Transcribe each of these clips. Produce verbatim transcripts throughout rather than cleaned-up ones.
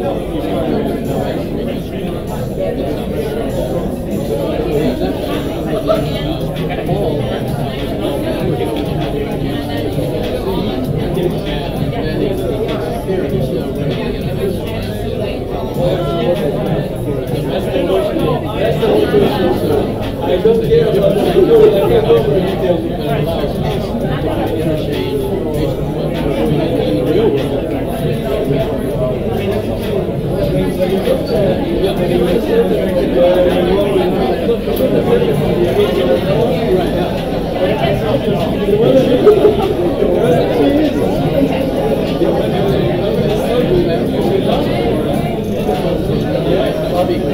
I Usually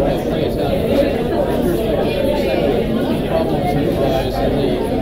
that plays out in the first place, problems arise in the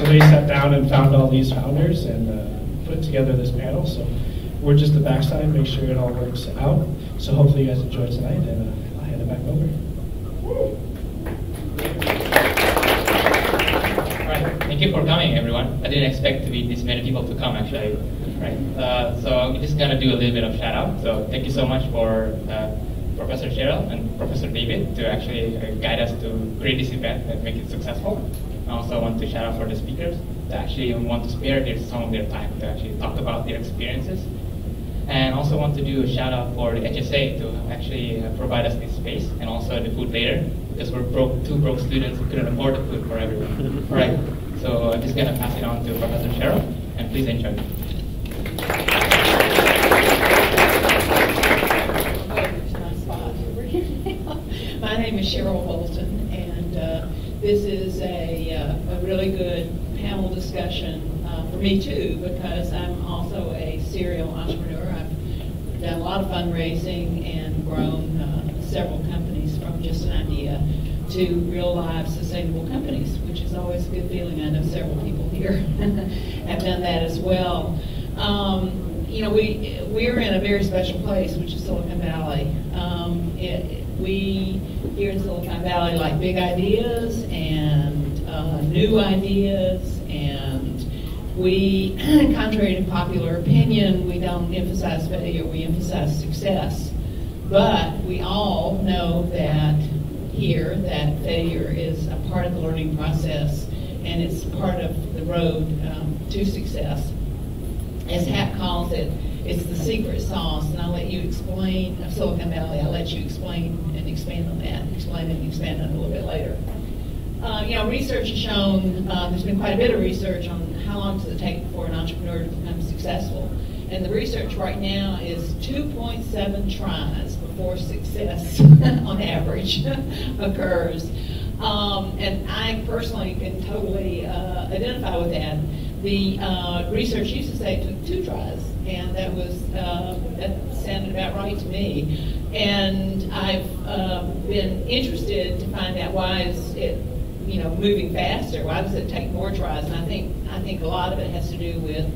So they sat down and found all these founders and uh, put together this panel. So we're just the backside, make sure it all works out. So hopefully you guys enjoyed tonight, and uh, I'll hand it back over. All right, thank you for coming, everyone. I didn't expect to be this many people to come, actually. Right. Uh, so I'm just gonna do a little bit of shout out. So thank you so much for uh, Professor Cheryl and Professor David to actually uh, guide us to create this event and make it successful. I also want to shout out for the speakers that actually want to spare their, some of their time to actually talk about their experiences. And also want to do a shout out for the H S A to actually uh, provide us this space and also the food later, because we're broke, two broke students who couldn't afford the food for everyone. All right, so I'm just gonna pass it on to Professor Cheryl, and please enjoy. My name is Cheryl Holton, and uh, this is a, uh, a really good panel discussion uh, for me too, because I'm also a serial entrepreneur. I've done a lot of fundraising and grown uh, several companies from just an idea to real live sustainable companies, which is always a good feeling. I know several people here have done that as well. Um, you know, we, we're in a very special place, which is Silicon Valley. Um, it, we here in Silicon Valley like big ideas and uh, new ideas, and we, contrary to popular opinion, we don't emphasize failure, we emphasize success. But we all know that here that failure is a part of the learning process, and it's part of the road um, to success. As Hap calls it, it's the secret sauce, and I'll let you explain, of Silicon Valley, I'll let you explain and expand on that, explain and expand on it a little bit later. Uh, you know, research has shown, uh, there's been quite a bit of research on how long does it take for an entrepreneur to become successful. And the research right now is two point seven tries before success, on average, occurs. Um, and I personally can totally uh, identify with that. The uh, research used to say it took two tries, and that was uh, that sounded about right to me. And I've uh, been interested to find out why is it, you know, moving faster? Why does it take more tries? And I think I think a lot of it has to do with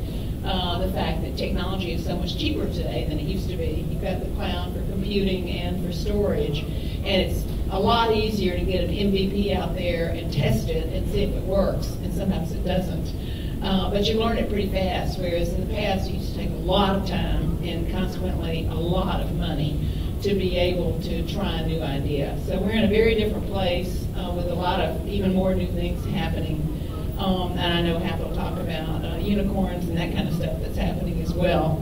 uh, the fact that technology is so much cheaper today than it used to be. You've got the cloud for computing and for storage, and it's a lot easier to get an M V P out there and test it and see if it works. And sometimes it doesn't. Uh, but you learn it pretty fast, whereas in the past it used to take a lot of time and consequently a lot of money to be able to try a new idea. So we're in a very different place uh, with a lot of even more new things happening. Um, and I know Hap will talk about uh, unicorns and that kind of stuff that's happening as well.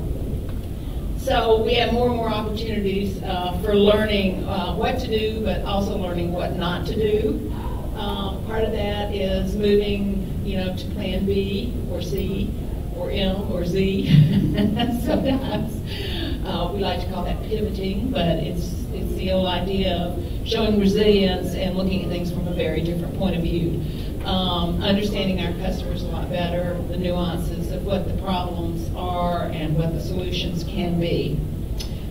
So we have more and more opportunities uh, for learning uh, what to do, but also learning what not to do. Uh, part of that is moving, you know, to plan B or C or M or Z. Sometimes uh, we like to call that pivoting, but it's it's the old idea of showing resilience and looking at things from a very different point of view. Um, understanding our customers a lot better, the nuances of what the problems are and what the solutions can be.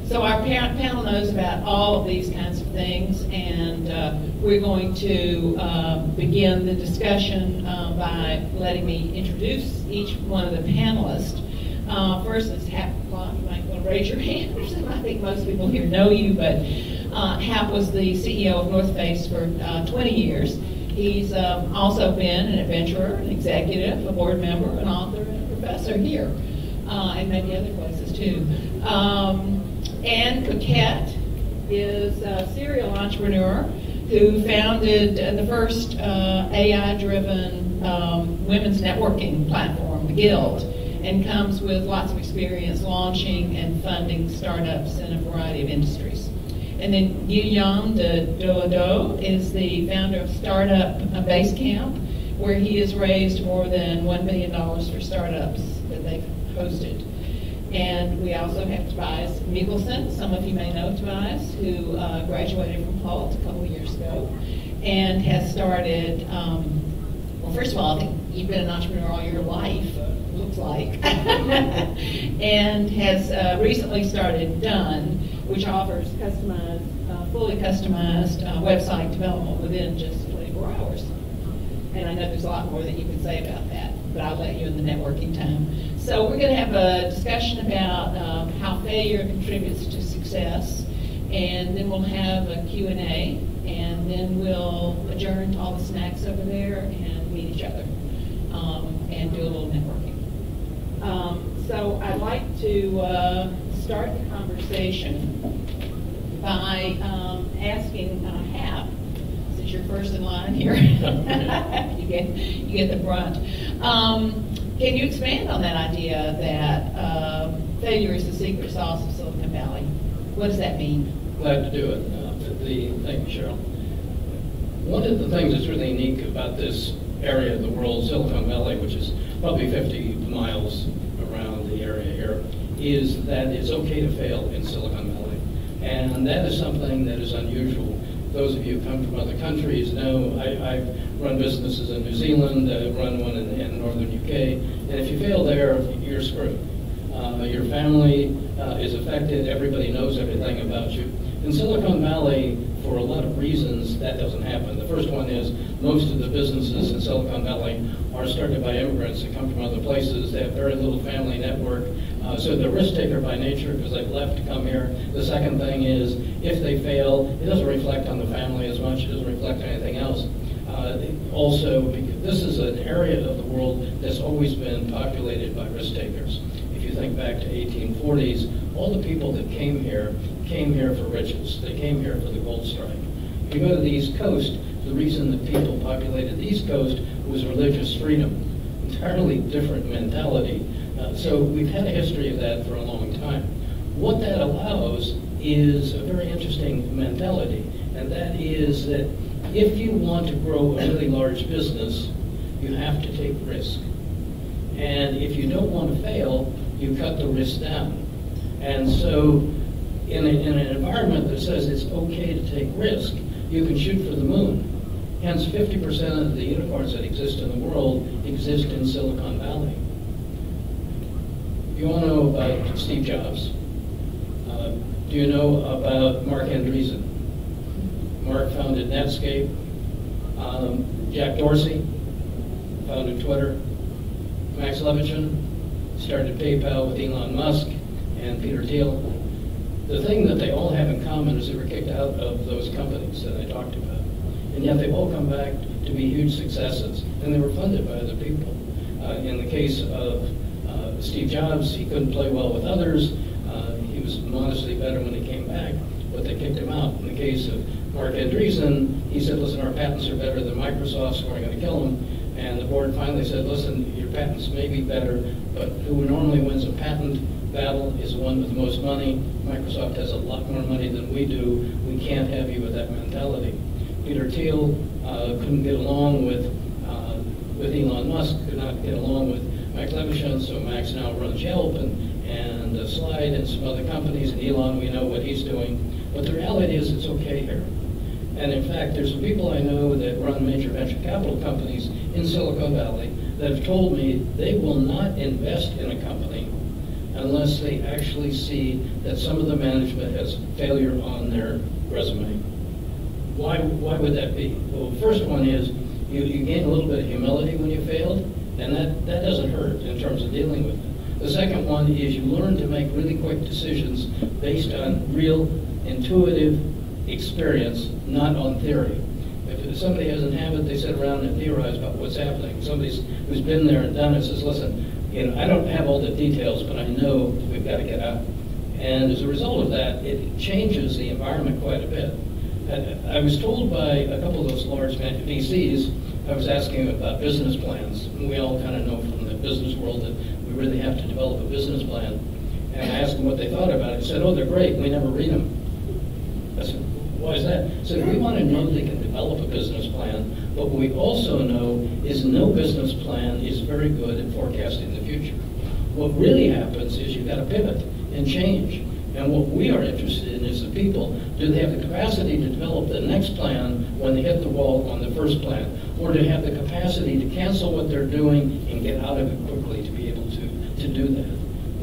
So our panel knows about all of these kinds of things, and uh, we're going to uh, begin the discussion uh, by letting me introduce each one of the panelists. Uh, first is Hap Klopp. You might want to raise your hand or something. I think most people here know you, but uh, Hap was the C E O of North Face for uh, twenty years. He's um, also been an adventurer, an executive, a board member, an author, and a professor here, uh, and maybe other places too. Um, Anne Paquette is a serial entrepreneur who founded the first uh, A I-driven um, women's networking platform, the Guild, and comes with lots of experience launching and funding startups in a variety of industries. And then Guillaume de Dorlodot is the founder of Startup Basecamp, where he has raised more than one million dollars for startups that they've hosted. And we also have Tobias Mikalsen. Some of you may know Tobias, who uh, graduated from Palt a couple years ago and has started, um, well, first of all, I think you've been an entrepreneur all your life, looks like, and has uh, recently started Done, which offers customized, uh, fully customized uh, website development within just twenty-four hours. And I know there's a lot more that you can say about that. but I'll let you in the networking time. So we're going to have a discussion about um, how failure contributes to success, and then we'll have a Q and A, and then we'll adjourn to all the snacks over there and meet each other um, and do a little networking. Um, so I'd like to uh, start the conversation by um, asking uh, Hap, since you're first in line here, you get you get the brunt. Um, Can you expand on that idea that uh, failure is the secret sauce of Silicon Valley? What does that mean? Glad to do it. Uh, the, thank you, Cheryl. One of the things that's really unique about this area of the world, Silicon Valley, which is probably fifty miles around the area here, is that it's okay to fail in Silicon Valley. And that is something that is unusual. Those of you who come from other countries know I, I've run businesses in New Zealand, I've run one in, in northern U K, and if you fail there, you're screwed. Uh, your family uh, is affected, everybody knows everything about you. In Silicon Valley, for a lot of reasons, that doesn't happen. The first one is most of the businesses in Silicon Valley are started by immigrants that come from other places. They have very little family network. Uh, so they're risk taker by nature because they've left to come here. The second thing is if they fail, it doesn't reflect on the family as much. It doesn't reflect on anything else. Uh, also, this is an area of the world that's always been populated by risk takers. If you think back to eighteen forties, all the people that came here came here for riches. They came here for the gold strike. If you go to the East Coast, the reason that people populated the East Coast was religious freedom. Entirely different mentality. Uh, so we've had a history of that for a long time. What that allows is a very interesting mentality, and that is that if you want to grow a really large business, you have to take risk. And if you don't want to fail, you cut the risk down. And so in, a, in an environment that says it's okay to take risk, you can shoot for the moon. Hence, fifty percent of the unicorns that exist in the world exist in Silicon Valley. You all know about Steve Jobs. Uh, do you know about Mark Andreessen? Mark founded Netscape. Um, Jack Dorsey founded Twitter. Max Levchin started PayPal with Elon Musk and Peter Thiel. The thing that they all have in common is they were kicked out of those companies that I talked about. And yet they all come back to be huge successes. And they were funded by other people. Uh, in the case of Steve Jobs, he couldn't play well with others. Uh, he was modestly better when he came back, but they kicked him out. In the case of Mark Andreessen, he said, listen, our patents are better than Microsoft's, so we're going to kill them. And the board finally said, listen, your patents may be better, but who normally wins a patent battle is the one with the most money. Microsoft has a lot more money than we do. We can't have you with that mentality. Peter Thiel uh, couldn't get along with, uh, with Elon Musk, could not get along with Max Levchin, so Max now runs Yelp and, and uh, Slide and some other companies, and Elon, we know what he's doing. But the reality is it's okay here. And in fact, there's some people I know that run major venture capital companies in Silicon Valley that have told me they will not invest in a company unless they actually see that some of the management has failure on their resume. Why, why would that be? Well, the first one is you, you gain a little bit of humility when you failed. And that, that doesn't hurt in terms of dealing with it. The second one is you learn to make really quick decisions based on real, intuitive experience, not on theory. If somebody has a habit, they sit around and theorize about what's happening. Somebody who's been there and done it says, listen, you know, I don't have all the details, but I know we've got to get out. And as a result of that, it changes the environment quite a bit. And I was told by a couple of those large V Cs, I was asking about business plans. We all kind of know from the business world that we really have to develop a business plan. And I asked them what they thought about it. They said, oh, they're great. We never read them. I said, why is that? They said, we want to know they can develop a business plan. But what we also know is no business plan is very good at forecasting the future. What really happens is you've got to pivot and change. And what we are interested in is the people. Do they have the capacity to develop the next plan when they hit the wall on the first plan? Or do they have the capacity to cancel what they're doing and get out of it quickly to be able to, to do that?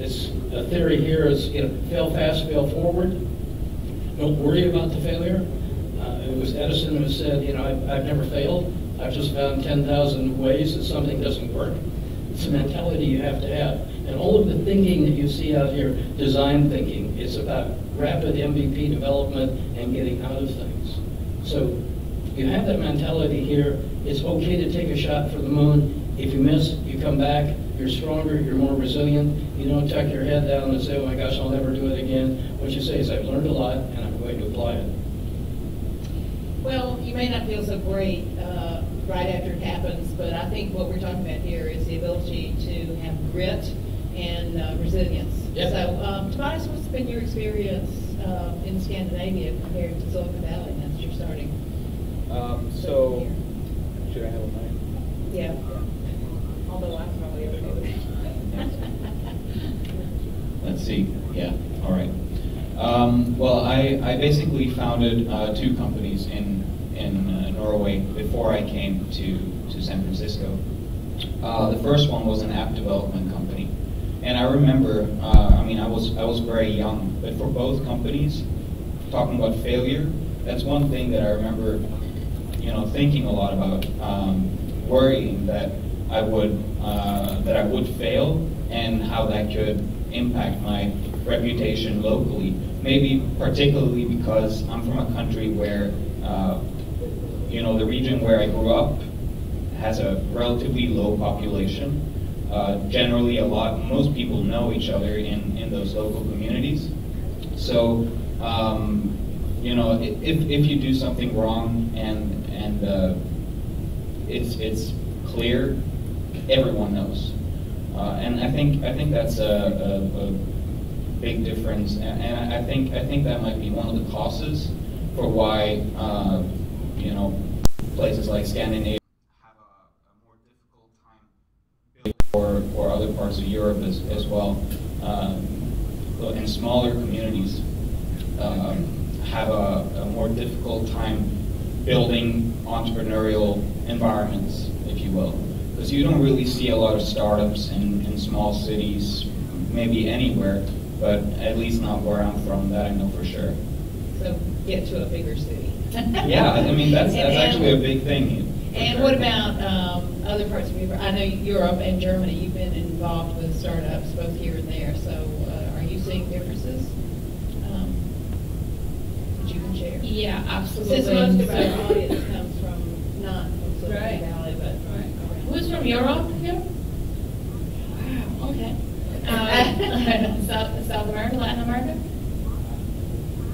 It's, the theory here is, you know, fail fast, fail forward. Don't worry about the failure. Uh, it was Edison who said, you know, I've, I've never failed. I've just found ten thousand ways that something doesn't work. It's the mentality you have to have. And all of the thinking that you see out here, design thinking, it's about rapid M V P development and getting out of things. So you have that mentality here. It's okay to take a shot for the moon. If you miss, you come back, you're stronger, you're more resilient. You don't tuck your head down and say, oh my gosh, I'll never do it again. What you say is, I've learned a lot and I'm going to apply it. Well, you may not feel so great uh, right after it happens, but I think what we're talking about here is the ability to have grit and uh, resilience. Yep. So, um, Tobias, what's been your experience uh, in Scandinavia compared to Silicon Valley now that you're starting? Um, so, so should I have a mic? Yeah. yeah. Although I'm probably okay with it. Let's see. Yeah. All right. Um, well, I, I basically founded uh, two companies in in uh, Norway before I came to to San Francisco. Uh, the first one was an app development company, and I remember, uh, I mean, I was I was very young, but for both companies, talking about failure, that's one thing that I remember, you know, thinking a lot about, um, worrying that I would uh, that I would fail and how that could impact my reputation locally. Maybe particularly because I'm from a country where, uh, you know, the region where I grew up has a relatively low population. Uh, generally, a lot most people know each other in in those local communities. So, um, you know, if if you do something wrong and and uh, it's it's clear, everyone knows. Uh, and I think I think that's a, a, a big difference, and, and I think I think that might be one of the causes for why uh, you know, places like Scandinavia have a, a more difficult time, or or other parts of Europe as as well, um, in smaller communities um, have a, a more difficult time building entrepreneurial environments, if you will. Because you don't really see a lot of startups in, in small cities, maybe anywhere, but at least not where I'm from, that I know for sure. So get to a bigger city. Yeah, I mean, that's, that's and, actually and, a big thing. And sure. What about um, other parts of Europe? I know Europe and Germany, you've been involved with startups both here and there, so uh, are you seeing differences um, that you can share? Yeah, absolutely. Since most of our audience comes from, not from Silicon right. Valley, but right. Who's from Europe here? Wow, okay. Um, South, South America, Latin America?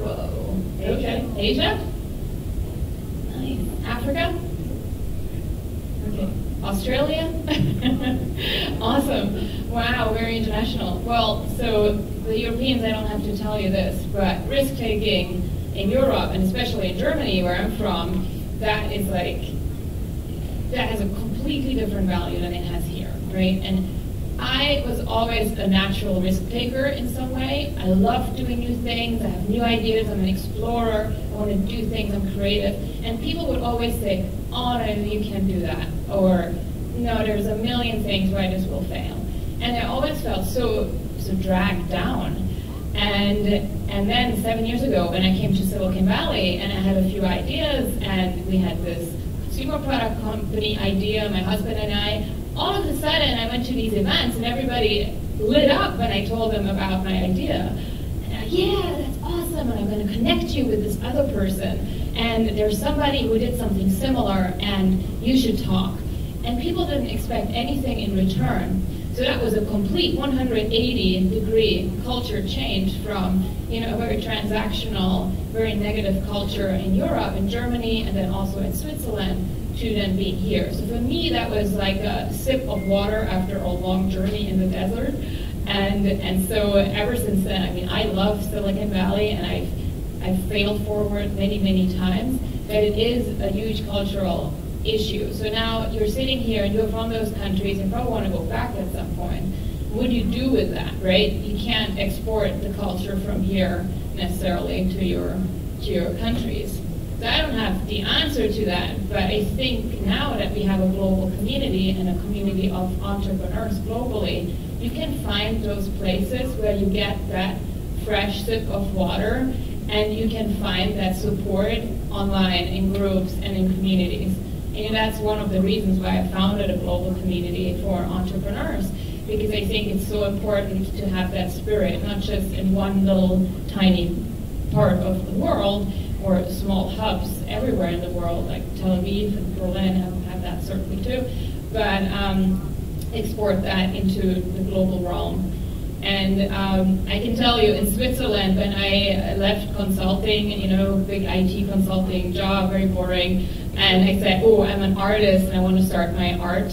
Whoa. Asia? Asia? Nice. Africa? Okay. Australia? Awesome. Wow, very international. Well, so the Europeans, I don't have to tell you this, but risk-taking in Europe, and especially in Germany, where I'm from, that is like, that has a completely different value than it has here, right? And I was always a natural risk taker in some way. I love doing new things, I have new ideas, I'm an explorer, I want to do things, I'm creative. And people would always say, oh no, you can't do that. Or, no, there's a million things where this will fail. And I always felt so, so dragged down. And, and then seven years ago, when I came to Silicon Valley and I had a few ideas and we had this consumer product company idea, my husband and I, all of a sudden I went to these events and everybody lit up when I told them about my idea. And I, yeah, that's awesome, and I'm gonna connect you with this other person. And there's somebody who did something similar and you should talk. And people didn't expect anything in return. So that was a complete one hundred eighty degree culture change from, you know, a very transactional, very negative culture in Europe, in Germany, and then also in Switzerland, to then being here. So for me, that was like a sip of water after a long journey in the desert. And and so ever since then, I mean, I love Silicon Valley, and I've, I've failed forward many, many times, but it is a huge cultural issue. So now you're sitting here and you're from those countries and probably want to go back at some point. What do you do with that, right? You can't export the culture from here necessarily to your to your countries. So I don't have the answer to that, but I think now that we have a global community and a community of entrepreneurs globally, you can find those places where you get that fresh sip of water and you can find that support online in groups and in communities. And that's one of the reasons why I founded a global community for entrepreneurs, because I think it's so important to have that spirit, not just in one little tiny part of the world or small hubs everywhere in the world, like Tel Aviv and Berlin have, have that certainly too, but um, export that into the global realm. And um, I can tell you, in Switzerland, when I left consulting, you know, big I T consulting job, very boring, and I said, oh, I'm an artist and I want to start my art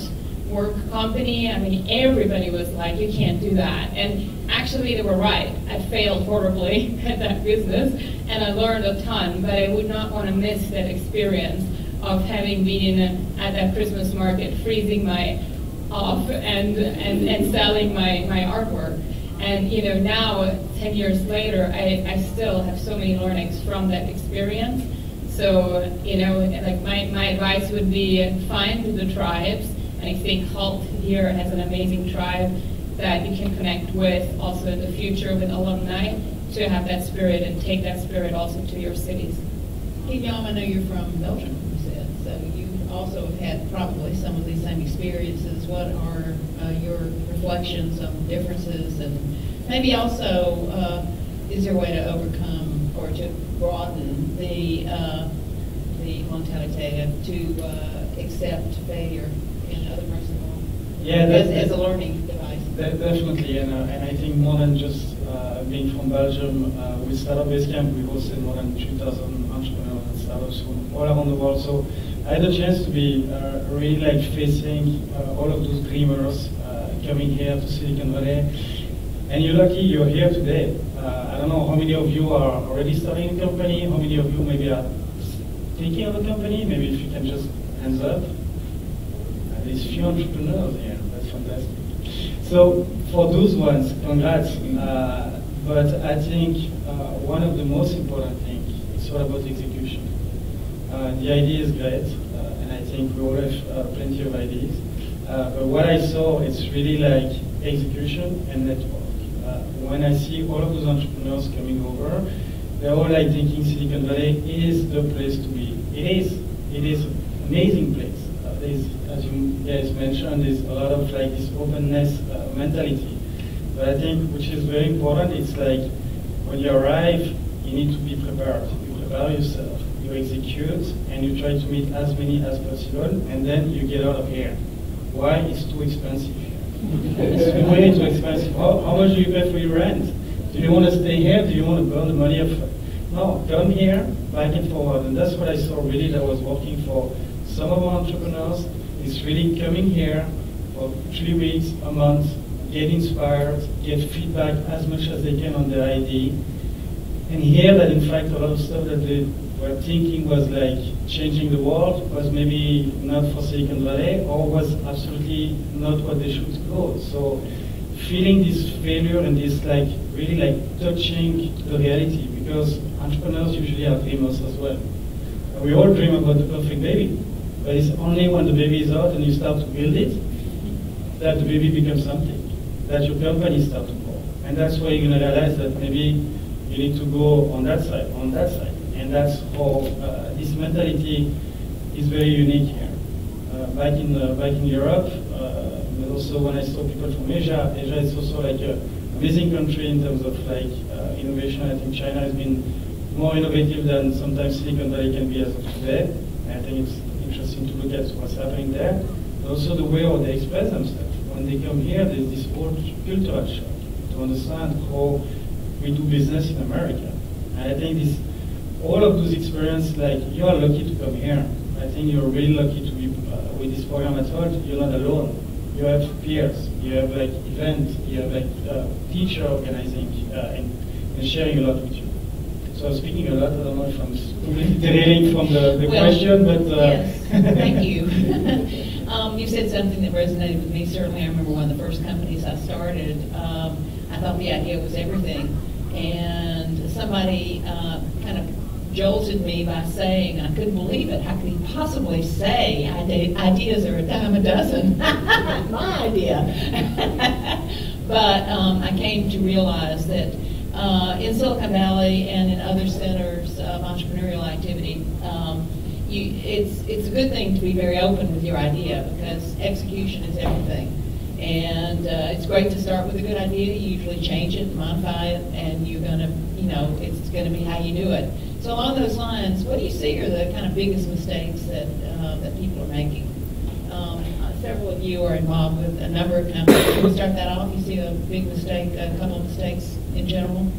work company. I mean, everybody was like, you can't do that. And actually, they were right. I failed horribly at that business, and I learned a ton, but I would not want to miss that experience of having been in a, at that Christmas market, freezing my off and, and, and selling my, my artwork. And you know, now, ten years later, I, I still have so many learnings from that experience. So, you know, like my, my advice would be find the tribes. And I think Hult here has an amazing tribe that you can connect with also in the future with alumni to have that spirit and take that spirit also to your cities. Hey, Guillaume, I know you're from Belgium, you said, so you also have had probably some of these same experiences. What are uh, your reflections on differences, and maybe also uh, is there a way to overcome or to broaden the uh, the mentality to uh, accept failure in other parts of the world? Yeah, as, as a learning device. That, definitely, and, uh, and I think more than just uh, being from Belgium, uh, with Startup Basecamp, we hosted more than two thousand entrepreneurs and startups from all around the world. So I had a chance to be uh, really like facing uh, all of those dreamers uh, coming here to Silicon Valley. And you're lucky you're here today. Uh, I don't know how many of you are already starting a company, how many of you maybe are thinking of a company, maybe if you can just hands up. At least few entrepreneurs here, that's fantastic. So for those ones, congrats. Uh, but I think uh, one of the most important things is all about execution. Uh, the idea is great, uh, and I think we all have uh, plenty of ideas. Uh, but what I saw is really like execution and network. Uh, when I see all of those entrepreneurs coming over, they're all like thinking Silicon Valley is the place to be. It is. It is an amazing place. Uh, there's, as you guys mentioned, there's a lot of like this openness uh, mentality. But I think which is very important. It's like when you arrive, you need to be prepared. You prepare yourself. Execute and you try to meet as many as possible, and then you get out of here. Why? It's too expensive. It's way too expensive. How, how much do you pay for your rent? Do you want to stay here? Do you want to burn the money? Of, no, come here, back and forward. And that's what I saw really that was working for some of our entrepreneurs. It's really coming here for three weeks, a month, get inspired, get feedback as much as they can on their idea, and hear that in fact a lot of stuff that they were thinking was like changing the world was maybe not for Silicon Valley or was absolutely not what they should go. So feeling this failure and this like really like touching the reality, because entrepreneurs usually are dreamers as well. And we all dream about the perfect baby, but it's only when the baby is out and you start to build it that the baby becomes something, that your company starts to grow. And that's where you're gonna realize that maybe you need to go on that side, on that side. And that's how uh, this mentality is very unique here. Uh, back in uh, back in Europe, uh, but also when I saw people from Asia, Asia is also like an amazing country in terms of like uh, innovation. I think China has been more innovative than sometimes Silicon Valley can be as of today. And I think it's interesting to look at what's happening there. But also the way how they express themselves. When they come here, there's this whole cultural shock to understand how we do business in America. And I think this. All of those experiences, like, you are lucky to come here. I think you're really lucky to be uh, with this program at all. You're not alone. You have peers. You have, like, events. You have, like, uh, teacher organizing uh, and, and sharing a lot with you. So I'm speaking a lot. I don't know if I'm completely derailing from the, the well, question, but... Uh, yes, thank you. um, you said something that resonated with me. Certainly, I remember one of the first companies I started. Um, I thought the idea was everything. And somebody uh, kind of... jolted me by saying, I couldn't believe it, how could he possibly say ideas are a dime a dozen? My idea. But um, I came to realize that uh, in Silicon Valley and in other centers of entrepreneurial activity, um, you, it's, it's a good thing to be very open with your idea, because execution is everything. And uh, it's great to start with a good idea. You usually change it, modify it, and you're going to, you know, it's going to be how you do it. So along those lines, what do you see are the kind of biggest mistakes that, uh, that people are making? Um, several of you are involved with a number of companies. Can we start that off? You see a big mistake, a couple of mistakes in general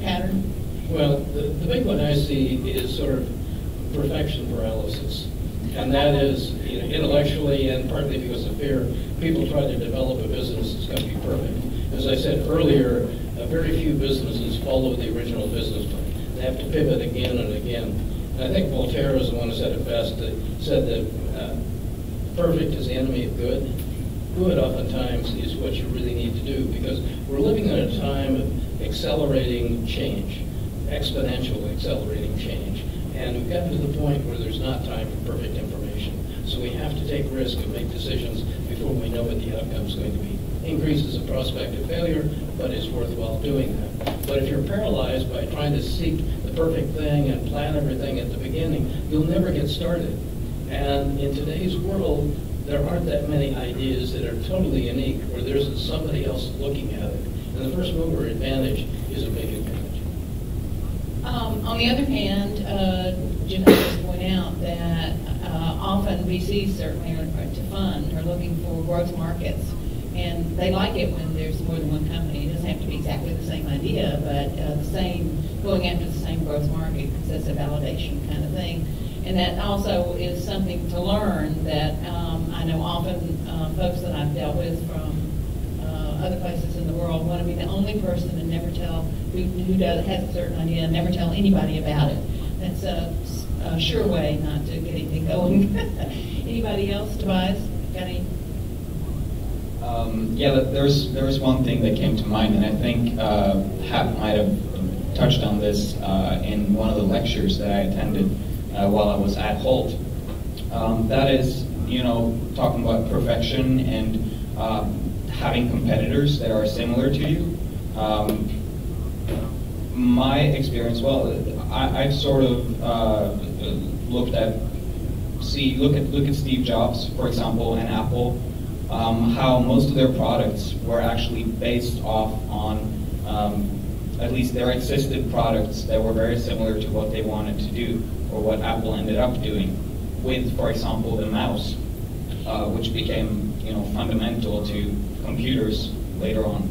pattern? Well, the, the big one I see is sort of perfection paralysis. And that is, you know, intellectually and partly because of fear, people try to develop a business that's going to be perfect. As I said earlier, uh, very few businesses follow the original business plan. They have to pivot again and again. And I think Voltaire is the one who said it best, that said that uh, perfect is the enemy of good. Good oftentimes is what you really need to do, because we're living in a time of accelerating change, exponential accelerating change. And we've gotten to the point where there's not time for perfect information. So we have to take risk and make decisions before we know what the outcome is going to be. Increases the prospect of failure, but it's worthwhile doing that. But if you're paralyzed by trying to seek the perfect thing and plan everything at the beginning, you'll never get started. And in today's world, there aren't that many ideas that are totally unique where there's somebody else looking at it. And the first mover advantage is a big advantage. Um, on the other hand, uh, Jeanette point out that uh, often V Cs certainly are, are to fund are looking for growth markets, and they like it when there's more than one company. It doesn't have to be exactly the same idea, but uh, the same going after the same growth market, because that's a validation kind of thing. And that also is something to learn that um, I know often uh, folks that I've dealt with from other places in the world want to be the only person and never tell who, who does, has a certain idea and never tell anybody about it. That's a, a sure way not to get anything going. Anybody else, Tobias? Got any? Um, yeah, there's there's one thing that came to mind, and I think uh, Hap might have touched on this uh, in one of the lectures that I attended uh, while I was at Hult. Um, that is, you know, talking about perfection and. Uh, having competitors that are similar to you. Um, my experience, well, I, I've sort of uh, looked at, see, look at look at Steve Jobs, for example, and Apple, um, how most of their products were actually based off on, um, at least there existed products that were very similar to what they wanted to do, or what Apple ended up doing, with, for example, the mouse, uh, which became, you know, fundamental to computers later on.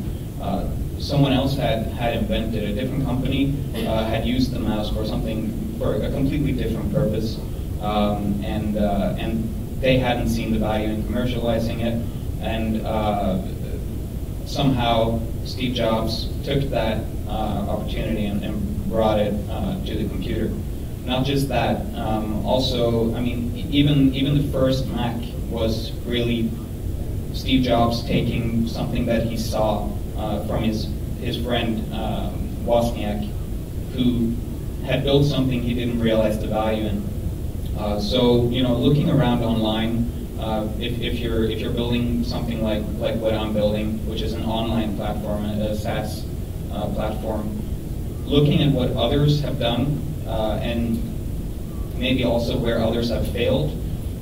Uh, someone else had, had invented, a different company uh, had used the mouse for something, for a completely different purpose, um, and, uh, and they hadn't seen the value in commercializing it, and uh, somehow Steve Jobs took that uh, opportunity and, and brought it uh, to the computer. Not just that, um, also, I mean, even, even the first Mac was really Steve Jobs taking something that he saw uh, from his, his friend um, Wozniak, who had built something he didn't realize the value in. Uh, so, you know, looking around online, uh, if, if, you're, if you're building something like, like what I'm building, which is an online platform, a SaaS uh, platform, looking at what others have done uh, and maybe also where others have failed,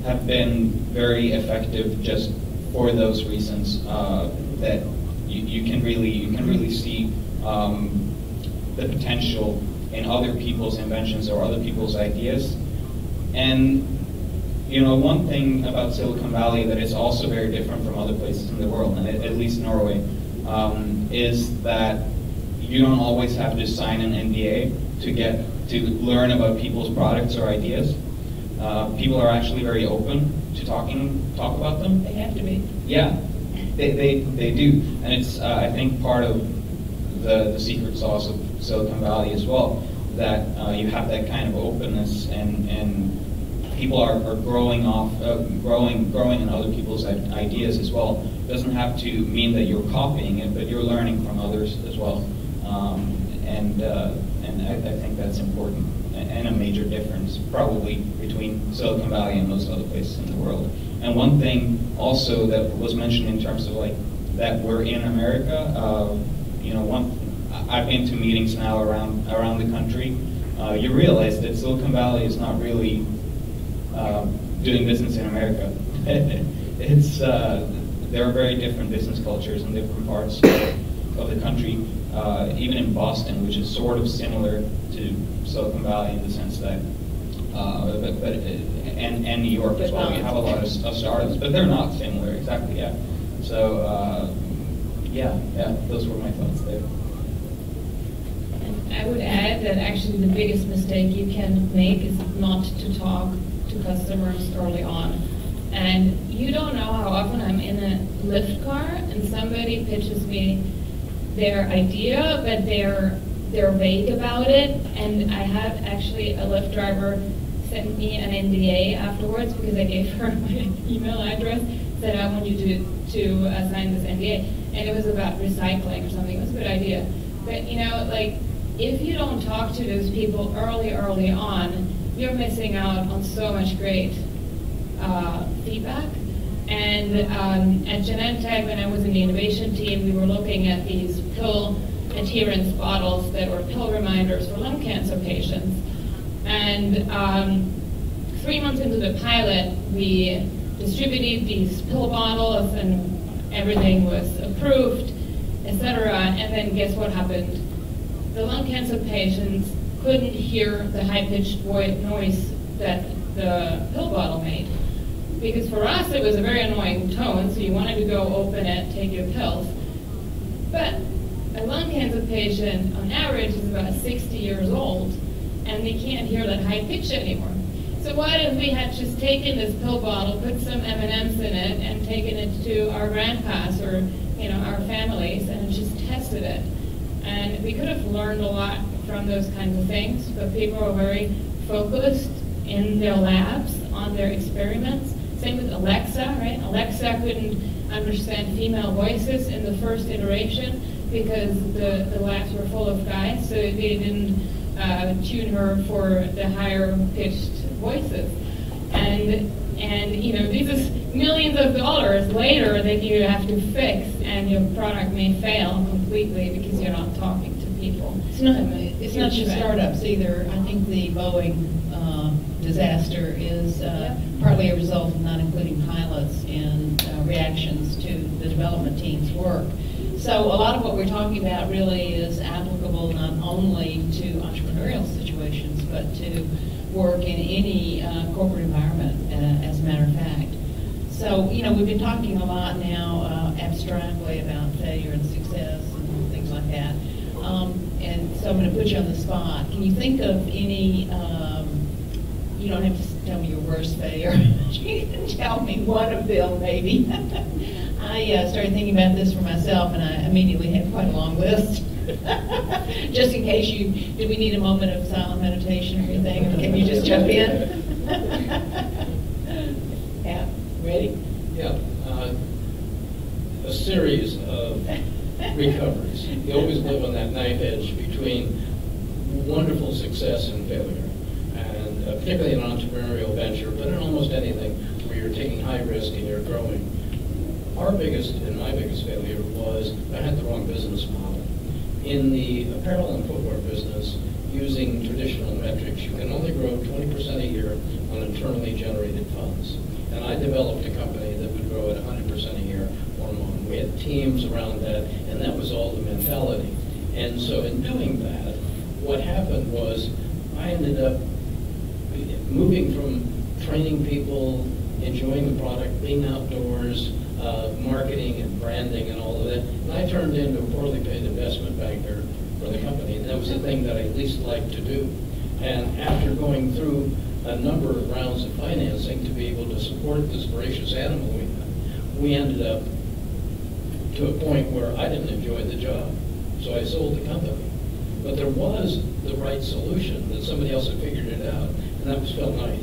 have been very effective just for those reasons, uh, that you, you can really you can really see um, the potential in other people's inventions or other people's ideas. And you know, one thing about Silicon Valley that is also very different from other places in the world, and at least Norway, um, is that you don't always have to sign an N D A to get to learn about people's products or ideas. Uh, people are actually very open to talking, talk about them. They have to be. Yeah, they, they, they do. And it's, uh, I think, part of the, the secret sauce of Silicon Valley as well, that uh, you have that kind of openness, and, and people are, are growing off, uh, growing, growing in other people's ideas as well. It doesn't have to mean that you're copying it, but you're learning from others as well. Um, and uh, and I, I think that's important, and a major difference probably between Silicon Valley and most other places in the world. And one thing also that was mentioned in terms of like that we're in America, uh, you know, one I've been to meetings now around around the country. Uh, you realize that Silicon Valley is not really um, doing business in America. It's uh, there are very different business cultures in different parts of the country. Uh, even in Boston, which is sort of similar to Silicon Valley in the sense that, uh, but, but and and New York as well. We have a lot of, of startups, but they're not similar exactly. Yeah. So uh, yeah, yeah. Those were my thoughts there. I would add that actually the biggest mistake you can make is not to talk to customers early on. And you don't know how often I'm in a Lyft car and somebody pitches me their idea, but they're they're vague about it. And I had actually a Lyft driver sent me an N D A afterwards because I gave her my email address, said I want you to to uh, sign this N D A, and it was about recycling or something. It was a good idea, but you know, like, if you don't talk to those people early, early on, you're missing out on so much great uh, feedback. And um, at Genentech, when I was in the innovation team, we were looking at these pill adherence bottles that were pill reminders for lung cancer patients. And um, three months into the pilot, we distributed these pill bottles and everything was approved, et cetera. And then guess what happened? The lung cancer patients couldn't hear the high-pitched noise that the pill bottle made. Because for us, it was a very annoying tone, so you wanted to go open it, take your pills. But a lung cancer patient, on average, is about sixty years old, and they can't hear that high pitch anymore. So what if we had just taken this pill bottle, put some M and M's in it, and taken it to our grandpas or, you know, our families, and just tested it? And we could have learned a lot from those kinds of things, but people are very focused in their labs on their experiments. Same with Alexa, right? Alexa couldn't understand female voices in the first iteration because the, the labs were full of guys, so they didn't uh, tune her for the higher pitched voices. And, and you know, this is millions of dollars later that you have to fix, and your product may fail completely because you're not talking to people. It's not, it's not just startups either. I think the Boeing uh, disaster is uh, yep. partly a result of not including pilots in uh, reactions to the development team's work. So a lot of what we're talking about really is applicable not only to entrepreneurial situations, but to work in any uh, corporate environment, uh, as a matter of fact. So, you know, we've been talking a lot now uh, abstractly about failure and success and things like that. Um, and so I'm going to put you on the spot. Can you think of any, um, you don't have to tell me your worst failure. You can tell me one of them, maybe. I uh, started thinking about this for myself, and I immediately had quite a long list. Just in case you, did we need a moment of silent meditation or anything? Can you just jump in? Yeah. Ready? Yeah. Uh, a series of recoveries. You always live on that knife edge between wonderful success and failure, and uh, particularly in an entrepreneurial venture, but in almost anything where you're taking high risk and you're growing. Our biggest and my biggest failure was I had the wrong business model. In the apparel and footwear business, using traditional metrics, you can only grow twenty percent a year on internally generated funds. And I developed a company that would grow at one hundred percent a year or more. We had teams around that, and that was all the mentality. And so in doing that, what happened was I ended up moving from training people, enjoying the product, being outdoors, uh, marketing and branding and all of that, and I turned into a poorly paid investment banker for the company. And that was the thing that I least liked to do. And after going through a number of rounds of financing to be able to support this voracious animal we had, we ended up to a point where I didn't enjoy the job. So I sold the company. But there was the right solution that somebody else had figured it out, and that was Phil Knight.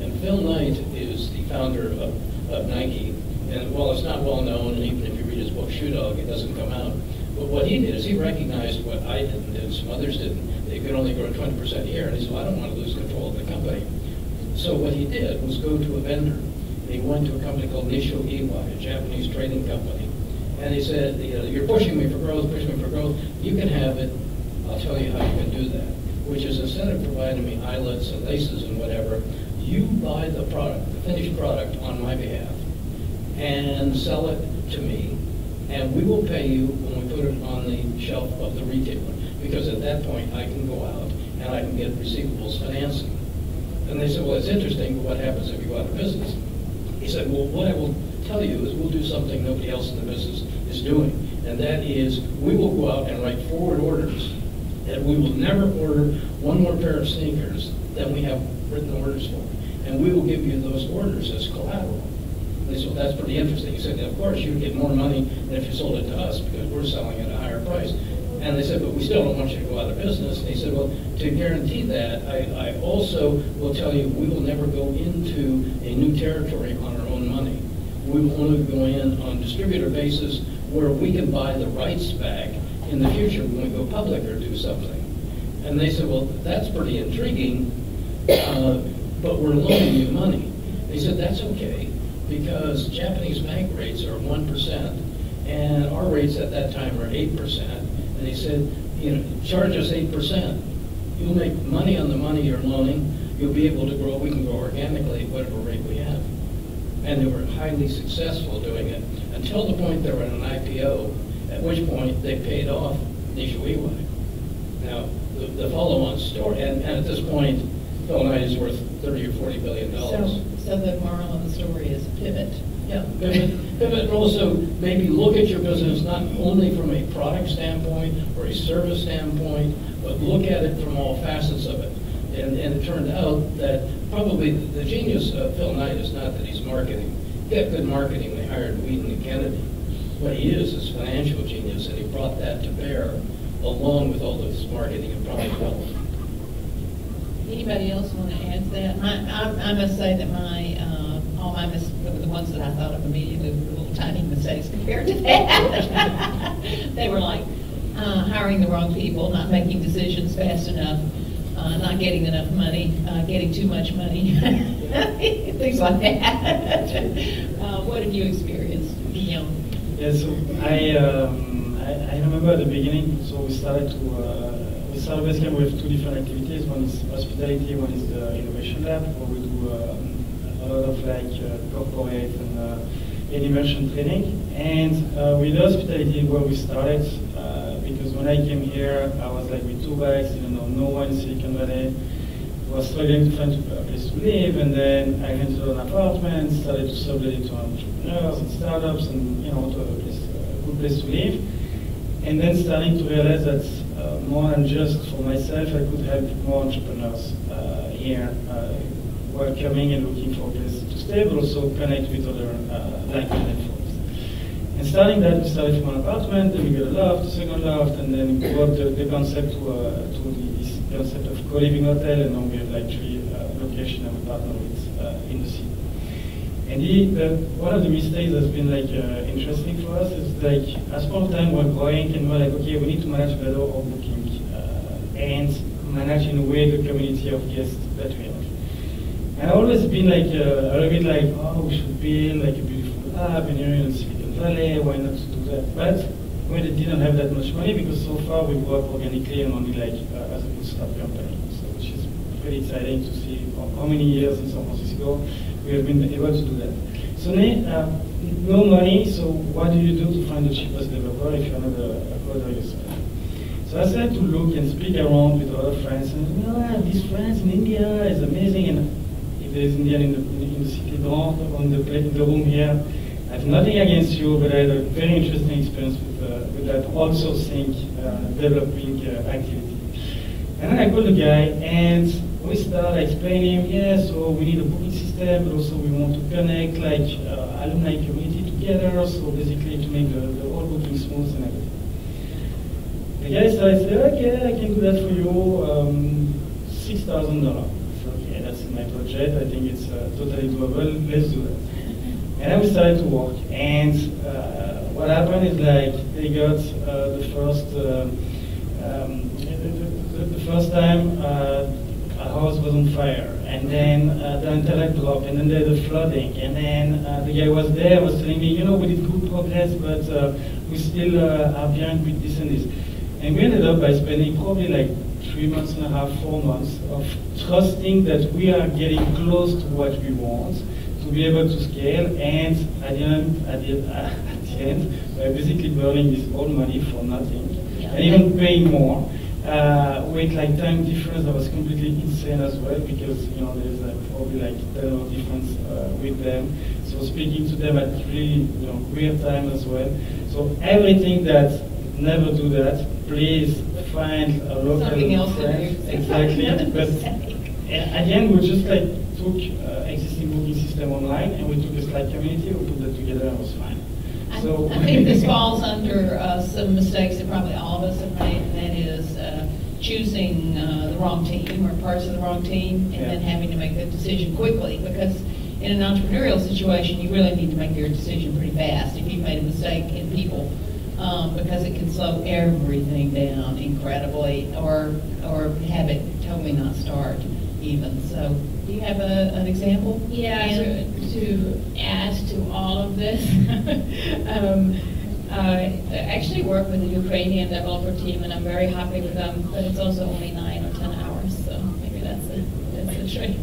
And Phil Knight is the founder of, of Nike. And while it's not well known, and even if you read his book, Shoe Dog, it doesn't come out. But what he did is he recognized what I didn't and some others didn't. They could only grow twenty percent a year, and he said, I don't want to lose control of the company. So what he did was go to a vendor. And he went to a company called Nisho Iwai, a Japanese trading company. And he said, you're pushing me for growth, pushing me for growth. You can have it. I'll tell you how you can do that, which is instead of providing me eyelets and laces and whatever, you buy the product, the finished product on my behalf and sell it to me, and we will pay you when we put it on the shelf of the retailer, because at that point I can go out and I can get receivables financing. And they said, well, it's interesting, but what happens if you go out of business? He said, well, what I will tell you is we'll do something nobody else in the business is doing, and that is we will go out and write forward orders that we will never order one more pair of sneakers than we have written orders for, and we will give you those orders as collateral. They said, well, that's pretty interesting. He said, of course, you would get more money than if you sold it to us because we're selling at a higher price. And they said, but we still don't want you to go out of business. And he said, well, to guarantee that, I, I also will tell you we will never go into a new territory on our own money. We will only go in on distributor basis where we can buy the rights back in the future when we go public or do something. And they said, well, that's pretty intriguing, uh, but we're loaning you money. They said, that's okay, because Japanese bank rates are one percent, and our rates at that time were eight percent. And they said, you know, charge us eight percent. You'll make money on the money you're loaning. You'll be able to grow. We can grow organically at whatever rate we have. And they were highly successful doing it until the point they were in an I P O, at which point they paid off Nishio Iwai. Now, the, the follow-on story, and, and at this point, Phil Knight is worth thirty or forty billion dollars. So, so the moral of the story is pivot. Yeah, pivot. Pivot, and also maybe look at your business not only from a product standpoint or a service standpoint, but look at it from all facets of it. And, and it turned out that probably the genius of Phil Knight is not that he's marketing. He had good marketing. They hired Whedon and Kennedy. What he is is financial genius, and he brought that to bear along with all this marketing and product development. Anybody else want to add to that? My, I, I must say that my uh, all my mis the ones that I thought of immediately were little tiny mistakes compared to that. They were like uh, hiring the wrong people, not making decisions fast enough, uh, not getting enough money, uh, getting too much money, things like that. Uh, what have you experienced, Guillaume? Yes, yeah, so I, um, I I remember at the beginning. So we started to. Uh, We started Basecamp with two different activities. One is hospitality, one is the innovation lab, where we do um, a lot of like uh, corporate and uh, immersion training. And uh, with hospitality, where we started, uh, because when I came here, I was like with two bags, you know, no one in Silicon Valley, was struggling to find a place to live. And then I rented an apartment, started to sublet it to entrepreneurs and startups, and you know, to have a place, a good place to live. And then starting to realize that uh, more than just for myself, I could help more entrepreneurs uh, here uh, who are coming and looking for places to stay, but also connect with other uh, like-minded folks. And starting that, we started from an apartment, then we got a loft, a second loft, and then we brought the, the concept to, uh, to this concept of co-living hotel, and now we have like three uh, locations that we partner with uh, in the city. And he, the, one of the mistakes that's been like uh, interesting for us is like as part of time we're growing and we're like, okay, we need to manage better our booking uh, and manage in a way the community of guests that we have. And I've always been like uh, a little bit like, oh, we should build like a beautiful lab and here in Silicon Valley, why not to do that? But we didn't have that much money because so far we work organically and only like uh, as a bootstrap company, so which is pretty exciting to see how many years in San Francisco we have been able to do that. So uh, no money, so what do you do to find the cheapest developer if you're not a, a coder yourself? So I started to look and speak around with other friends, and oh, these friends in India is amazing, and if there is Indian in the, in the city north, on the, in the room here, I have nothing against you, but I had a very interesting experience with, uh, with that outsourcing, uh, developing uh, activity. And then I called the guy, and we started explaining, yeah, so we need a booking system, but also we want to connect like uh, alumni community together, so basically to make the, the whole booking smooth and everything. The guy started saying, okay, I can do that for you, um, six thousand dollars. So, okay, that's in my budget, I think it's uh, totally doable, let's do that. And then we started to work, and uh, what happened is like, they got uh, the first, uh, um, the, the, the first time, uh, a house was on fire, and then uh, the internet dropped, and then there was flooding, and then uh, the guy was there, was telling me, you know, we did good progress, but uh, we still uh, are behind with this and this. And we ended up by spending probably like three months and a half, four months of trusting that we are getting close to what we want to be able to scale, and at the end, at the, at the end we're basically burning this old money for nothing, yeah, and even paying more. Uh, with like time difference that was completely insane as well, because you know there's uh, probably like ten or difference uh, with them. So speaking to them at really you know weird time as well. So everything that never do that, please find a local friend. Exactly. But at the end we just like took uh, existing booking system online and we took a Slack community, we put that together and it was fine. I, so I think this falls under uh, some mistakes that probably all of us have made, and that is uh, choosing uh, the wrong team or parts of the wrong team, and yeah, then having to make that decision quickly, because in an entrepreneurial situation you really need to make your decision pretty fast if you've made a mistake in people, um, because it can slow everything down incredibly, or or have it totally not start even. So do you have a, an example? Yeah, to, to add to all of this, um, I actually work with a Ukrainian developer team and I'm very happy with them, but it's also only nine or ten hours, so maybe that's a, that's a trick.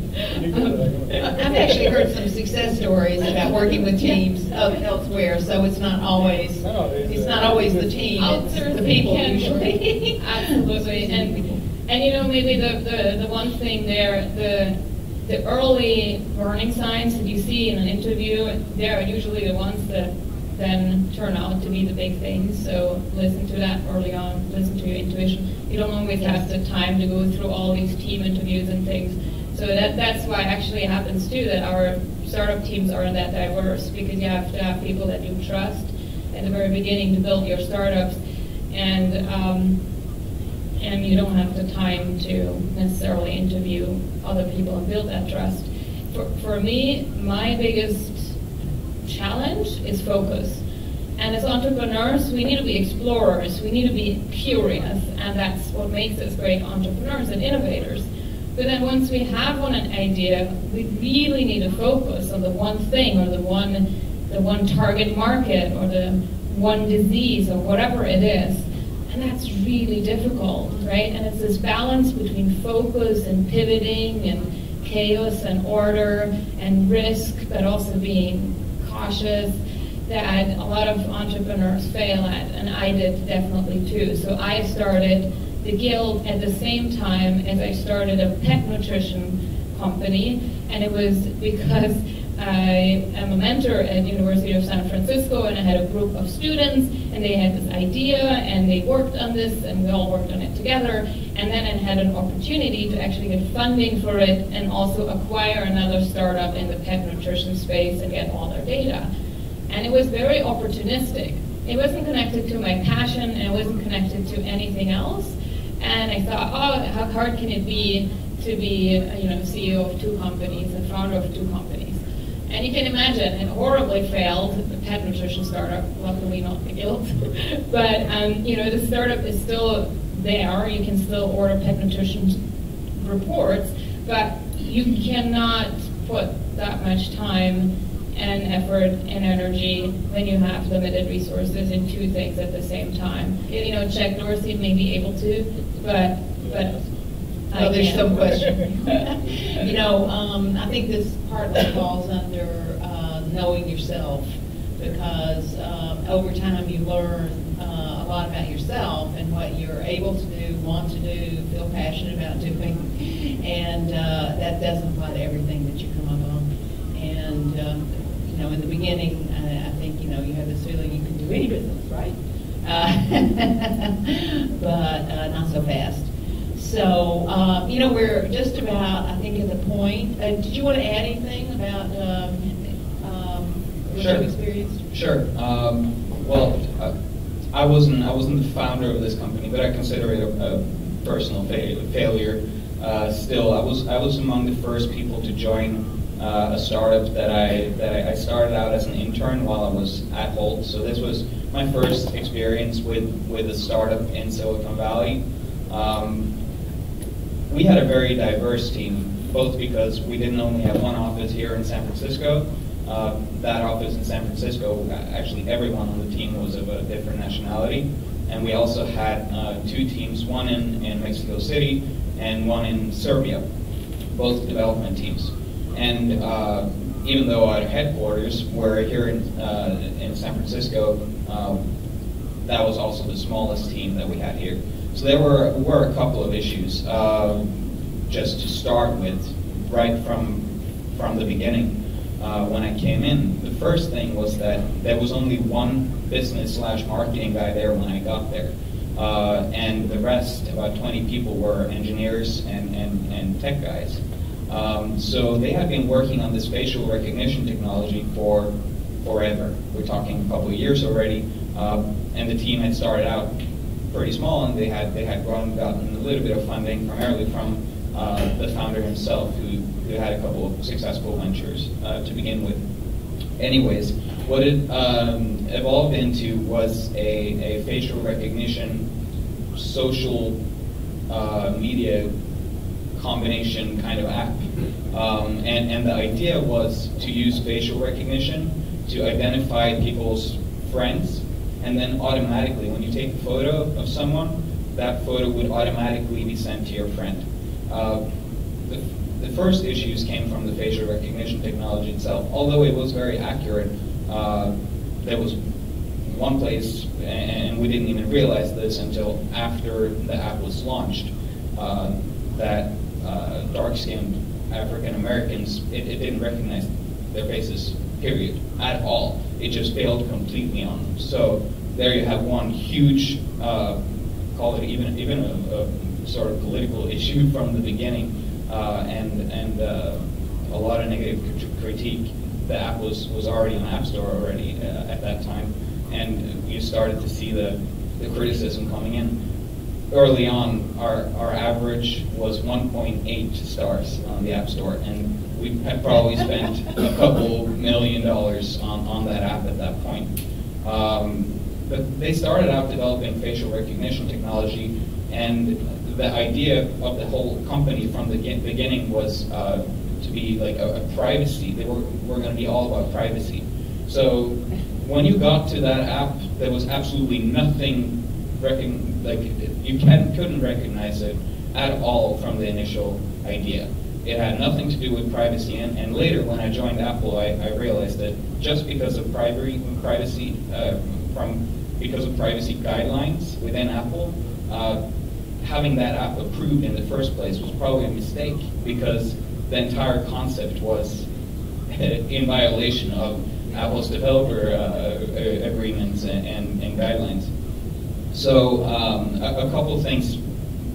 Um, I've actually heard some success stories about working with teams yeah. elsewhere, so it's not always no, it's, it's not always the team, it's the people usually. Absolutely. And, And you know, maybe the, the, the one thing there, the the early warning signs that you see in an interview, they are usually the ones that then turn out to be the big things. So listen to that early on, listen to your intuition. You don't always have the time to go through all these team interviews and things. So that that's why actually it happens too, that our startup teams aren't that diverse, because you have to have people that you trust at the very beginning to build your startups. And um, and you don't have the time to necessarily interview other people and build that trust. For, for me, my biggest challenge is focus. And as entrepreneurs, we need to be explorers, we need to be curious, and that's what makes us great entrepreneurs and innovators. But then once we have one an idea, we really need to focus on the one thing, or the one, the one target market, or the one disease, or whatever it is. And that's really difficult, right? And it's this balance between focus and pivoting and chaos and order and risk, but also being cautious, that a lot of entrepreneurs fail at, and I did definitely too. So I started the Guild at the same time as I started a pet nutrition company, and it was because I am a mentor at University of San Francisco, and I had a group of students and they had this idea and they worked on this and we all worked on it together, and then I had an opportunity to actually get funding for it and also acquire another startup in the pet nutrition space and get all their data. And it was very opportunistic. It wasn't connected to my passion and it wasn't connected to anything else, and I thought, oh, how hard can it be to be, you know, C E O of two companies and founder of two companies? And you can imagine, it horribly failed, the pet nutrition startup, luckily not the Guild. But um, you know, the startup is still there, you can still order pet nutrition reports, but you cannot put that much time and effort and energy when you have limited resources in two things at the same time. You know, Jack Dorsey may be able to, but, but I oh, there's some question. You know, um, I think this partly falls under uh, knowing yourself, because um, over time you learn uh, a lot about yourself and what you're able to do, want to do, feel passionate about doing, and uh, that doesn't apply to everything that you come up on. And, um, you know, in the beginning, I, I think, you know, you have this feeling you can do any business, right? Uh, but uh, not so fast. So, um, you know, we're just about, I think, at the point. Uh, did you want to add anything about um, um, what sure. you've experienced? Sure. Um, well, uh, I wasn't I wasn't the founder of this company, but I consider it a, a personal fa failure. Uh, still, I was I was among the first people to join uh, a startup that I that I started out as an intern while I was at Hult. So this was my first experience with with a startup in Silicon Valley. Um, We had a very diverse team, both because we didn't only have one office here in San Francisco. Uh, that office in San Francisco, actually everyone on the team was of a different nationality. and we also had uh, two teams, one in, in Mexico City and one in Serbia, both development teams. And uh, even though our headquarters were here in, uh, in San Francisco, um, that was also the smallest team that we had here. So there were, were a couple of issues, uh, just to start with, right from, from the beginning. Uh, when I came in, the first thing was that there was only one business slash marketing guy there when I got there. Uh, and the rest, about twenty people, were engineers and, and, and tech guys. Um, so they had been working on this facial recognition technology for forever. We're talking a couple of years already. Uh, and the team had started out pretty small, and they had, they had grown, gotten a little bit of funding, primarily from uh, the founder himself, who who had a couple of successful ventures uh, to begin with. Anyways, what it um, evolved into was a, a facial recognition social uh, media combination kind of app. Um, and, and the idea was to use facial recognition to identify people's friends, and then automatically, when you take a photo of someone, that photo would automatically be sent to your friend. Uh, the, The first issues came from the facial recognition technology itself. Although it was very accurate, uh, there was one place, and we didn't even realize this until after the app was launched, uh, that uh, dark-skinned African Americans, it, it didn't recognize their faces, period, at all. It just failed completely on them. So there you have one huge, uh, call it even, even a, a sort of political issue from the beginning. Uh, and and uh, a lot of negative critique. The app was, was already on App Store already uh, at that time, and you started to see the, the criticism coming in. Early on, our, our average was one point eight stars on the App Store, and we had probably spent a couple million dollars on, on that app at that point. Um, but they started out developing facial recognition technology, and the idea of the whole company from the beginning was uh, to be like a, a privacy. They were, were going to be all about privacy. So when you got to that app, there was absolutely nothing, recon like you can, couldn't recognize it at all from the initial idea. It had nothing to do with privacy. And, and later when I joined Apple, I, I realized that just because of privacy, privacy uh, from because of privacy guidelines within Apple, uh, having that app approved in the first place was probably a mistake, because the entire concept was in violation of Apple's developer uh, agreements and, and, and guidelines. So um, a, a couple things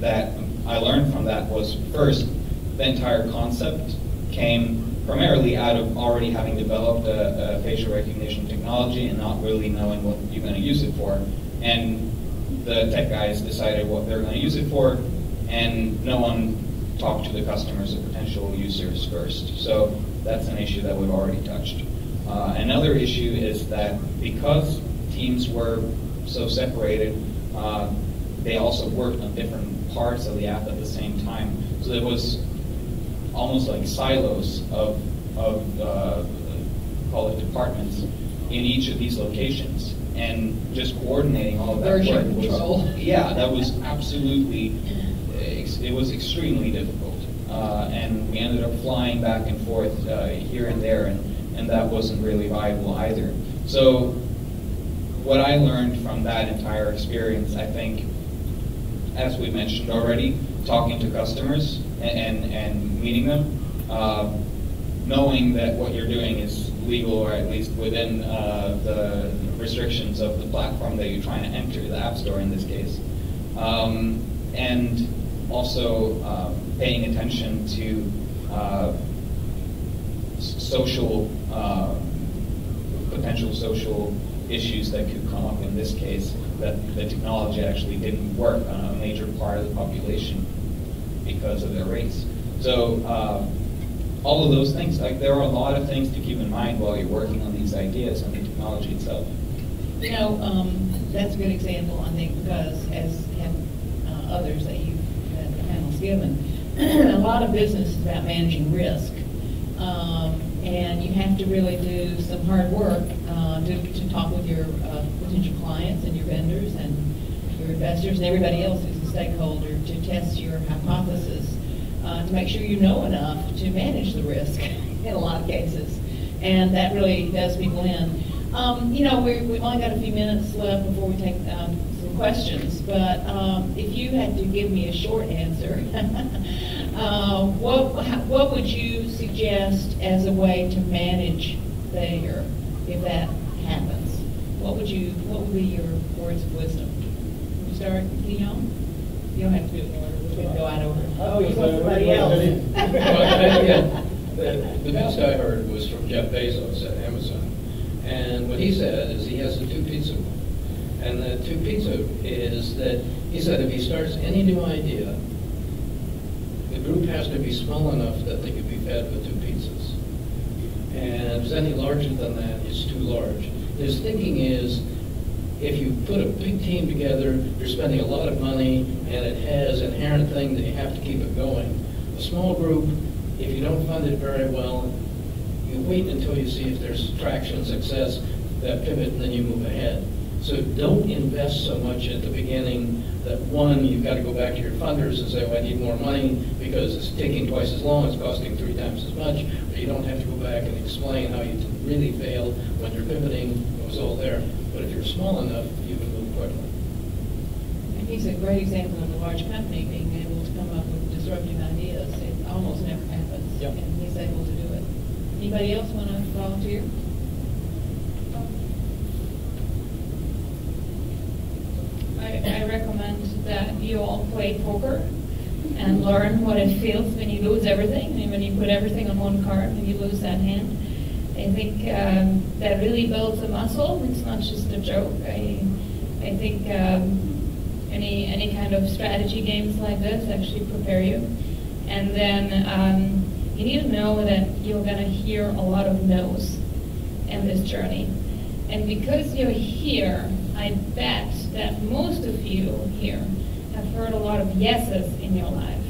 that I learned from that was, first, the entire concept came primarily out of already having developed a, a facial recognition technology and not really knowing what you're going to use it for. And the tech guys decided what they're going to use it for, and no one talked to the customers or potential users first. So that's an issue that we've already touched. Uh, another issue is that because teams were so separated, uh, they also worked on different parts of the app at the same time. So there was almost like silos of, of uh, call it departments, in each of these locations. And just coordinating all of that version work control. Was, yeah, that was absolutely, it was extremely difficult. Uh, and we ended up flying back and forth uh, here and there, and, and that wasn't really viable either. So what I learned from that entire experience, I think, as we mentioned already, talking to customers and, and, and meeting them, uh, knowing that what you're doing is legal, or at least within uh, the restrictions of the platform that you're trying to enter, the App Store in this case. Um, and also uh, paying attention to uh, social, uh, potential social issues that could come up in this case, that the technology actually didn't work on a major part of the population because of their race. So uh, all of those things, like there are a lot of things to keep in mind while you're working on these ideas and the technology itself. You know, um, that's a good example, I think, because as have uh, others that you've had the panels given, a lot of business is about managing risk, um, and you have to really do some hard work uh, to, to talk with your uh, potential clients and your vendors, and your investors, and everybody else who's a stakeholder to test your hypothesis uh, to make sure you know enough to manage the risk in a lot of cases. And that really does people in. Um, you know, we, we've only got a few minutes left before we take um, some questions, but um, if you had to give me a short answer, uh, what, what would you suggest as a way to manage failure if that happens? What would you, what would be your words of wisdom? Can you start, Guillaume? You don't have to do it in order, we can go out over. Oh, you want somebody else. Well, the, the best I heard was from Jeff Bezos at Amazon. And what he said is he has a two-pizza rule. And the two-pizza is that he said if he starts any new idea, the group has to be small enough that they could be fed with two pizzas. And if it's any larger than that, it's too large. His thinking is, if you put a big team together, you're spending a lot of money, and it has an inherent thing that you have to keep it going. A small group, if you don't fund it very well, you wait until you see if there's traction, success, that pivot, and then you move ahead. So don't invest so much at the beginning that, one, you've got to go back to your funders and say, well, I need more money because it's taking twice as long, it's costing three times as much, but you don't have to go back and explain how you really failed when you're pivoting, it was all there. But if you're small enough, you can move quickly. And he's a great example of a large company being able to come up with disruptive ideas. It almost never happens, yep. And he's able to do it. Anybody else want to volunteer? I, I recommend that you all play poker and learn what it feels when you lose everything, and when you put everything on one card and you lose that hand. I think um, that really builds a muscle. It's not just a joke. I, I think um, any any kind of strategy games like this actually prepare you. And then um, you need to know that you're going to hear a lot of no's in this journey. And because you're here, I bet that most of you here have heard a lot of yeses in your life.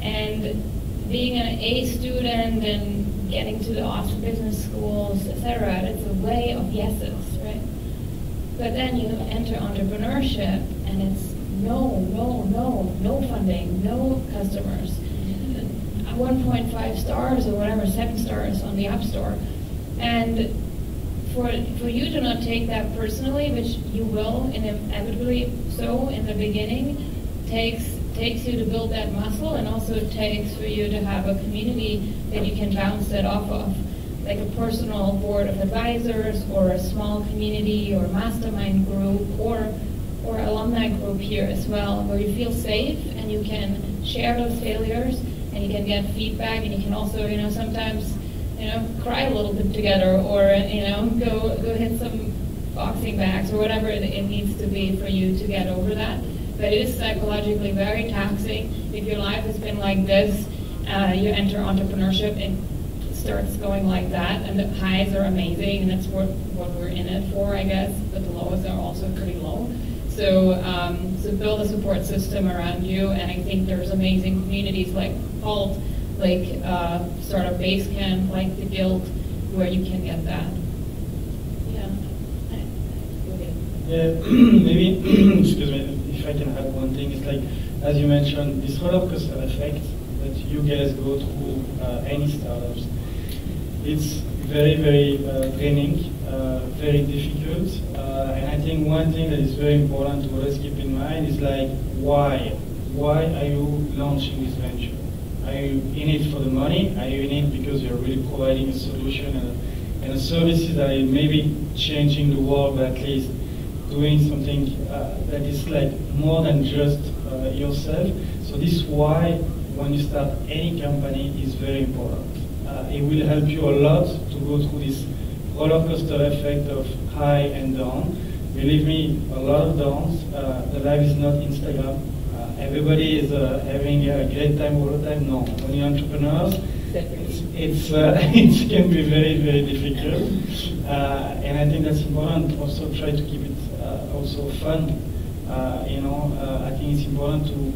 And being an A student and getting to the Austin business schools, et cetera, it's a way of yeses, right? But then you enter entrepreneurship and it's no, no, no, no funding, no customers, one point five stars or whatever, seven stars on the App Store. And For, for you to not take that personally, which you will, and inevitably so in the beginning, takes takes you to build that muscle, and also takes for you to have a community that you can bounce it off of, like a personal board of advisors, or a small community, or mastermind group, or, or alumni group here as well, where you feel safe, and you can share those failures, and you can get feedback, and you can also, you know, sometimes you know, cry a little bit together, or, you know, go go hit some boxing bags or whatever it, it needs to be for you to get over that. But it is psychologically very taxing. If your life has been like this, uh, you enter entrepreneurship and it starts going like that, and the highs are amazing, and that's what, what we're in it for, I guess, but the lows are also pretty low. So, um, so build a support system around you, and I think there's amazing communities like Palt, like uh, Startup Basecamp, like the Guild, where you can get that. Yeah. Okay. Yeah, maybe, excuse me, if I can add one thing, it's like, as you mentioned, this roller coaster effect that you guys go through uh, any startups, it's very, very uh, draining, uh, very difficult. Uh, and I think one thing that is very important to always keep in mind is like, why? Why are you launching this venture? Are you in it for the money? Are you in it because you're really providing a solution and a, and a service that is maybe changing the world, but at least doing something uh, that is like more than just uh, yourself? So this is why when you start any company is very important. Uh, it will help you a lot to go through this roller coaster effect of high and down. Believe me, a lot of downs. Uh, the life is not Instagram. Everybody is uh, having a great time all the time. No, when you're entrepreneurs, it's, it's uh, it can be very, very difficult. Uh, and I think that's important. Also, try to keep it uh, also fun. Uh, you know, uh, I think it's important to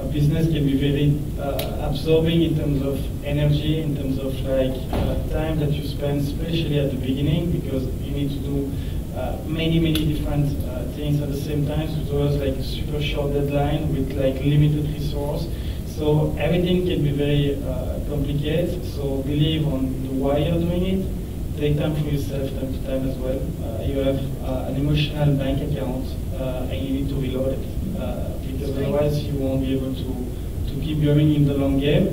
uh, business can be very uh, absorbing in terms of energy, in terms of like uh, time that you spend, especially at the beginning, because you need to do uh, many, many different uh, things at the same time. So it was like a super short deadline with like limited resource. So everything can be very uh, complicated. So believe on the why you're doing it. Take time for yourself time to time as well. Uh, you have uh, an emotional bank account uh, and you need to reload it. Uh, because otherwise you won't be able to, to keep going in the long game.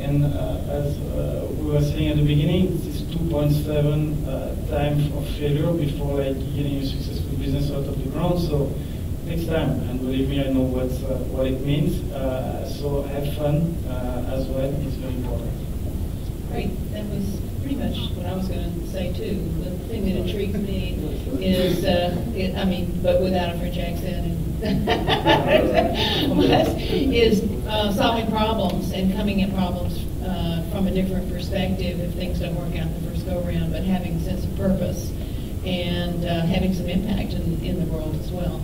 And uh, as uh, we were saying at the beginning, this two point seven uh, time of failure before like getting a successful business out of the ground. So it takes time, and believe me, I know what uh, what it means. Uh, so have fun uh, as well. It's very important. Great. That was pretty much what I was going to say too. The thing that intrigues me is, uh, it, I mean, but without a French accent. And is uh, solving problems and coming at problems uh, from a different perspective if things don't work out the first go around, but having a sense of purpose and uh, having some impact in, in the world as well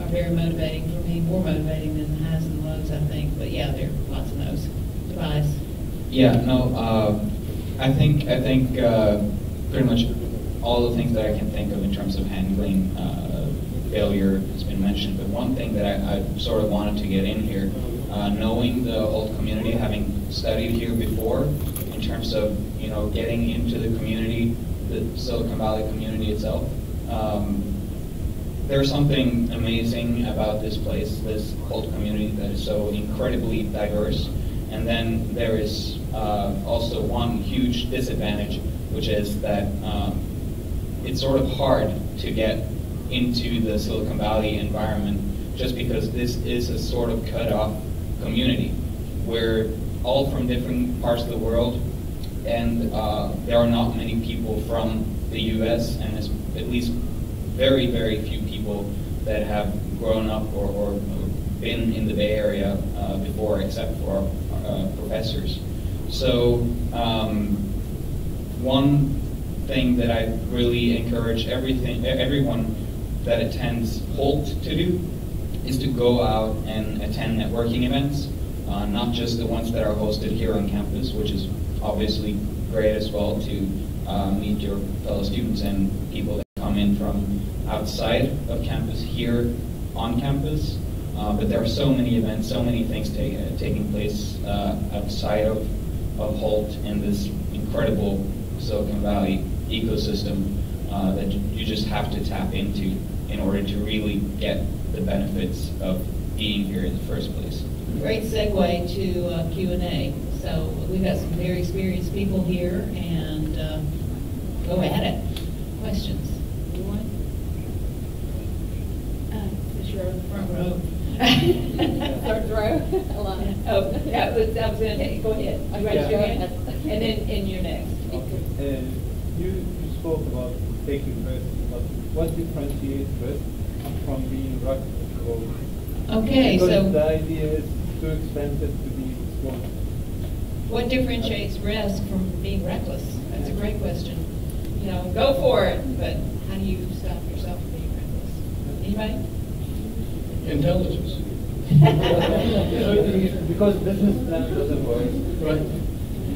are very motivating for me, more motivating than the highs and the lows, I think. But yeah, there are lots of those. Tobias? Yeah, no, uh, I think, I think uh, pretty much all the things that I can think of in terms of handling uh, failure has been mentioned, but one thing that I, I sort of wanted to get in here, uh, knowing the Hult community, having studied here before, in terms of you know getting into the community, the Silicon Valley community itself, um, there's something amazing about this place, this Hult community that is so incredibly diverse. And then there is uh, also one huge disadvantage, which is that um, it's sort of hard to get into the Silicon Valley environment just because this is a sort of cut-off community. We're all from different parts of the world, and uh, there are not many people from the U S, and it's at least very, very few people that have grown up or, or been in the Bay Area uh, before, except for our uh, professors. So um, one thing that I really encourage everything, everyone that attends Hult to do is to go out and attend networking events, uh, not just the ones that are hosted here on campus, which is obviously great as well to uh, meet your fellow students and people that come in from outside of campus here on campus. Uh, but there are so many events, so many things take, uh, taking place uh, outside of, of Hult in this incredible Silicon Valley ecosystem Uh, that you just have to tap into in order to really get the benefits of being here in the first place. Great segue to uh, Q and A. So we've got some very experienced people here, and uh, go at it. Questions? Anyone? Uh, sure, front row. Third row. Alana. Oh, that was that was going to go ahead. I'm going to show you, and then and you're next. Okay. Uh, you you spoke about taking risk, but what differentiates risk from being reckless? Okay, because so the idea is too expensive to be responsible. What differentiates risk from being reckless? That's a great question. You know, go for it, but how do you stop yourself from being reckless? Anybody? Intelligence. Because business plan doesn't work, right?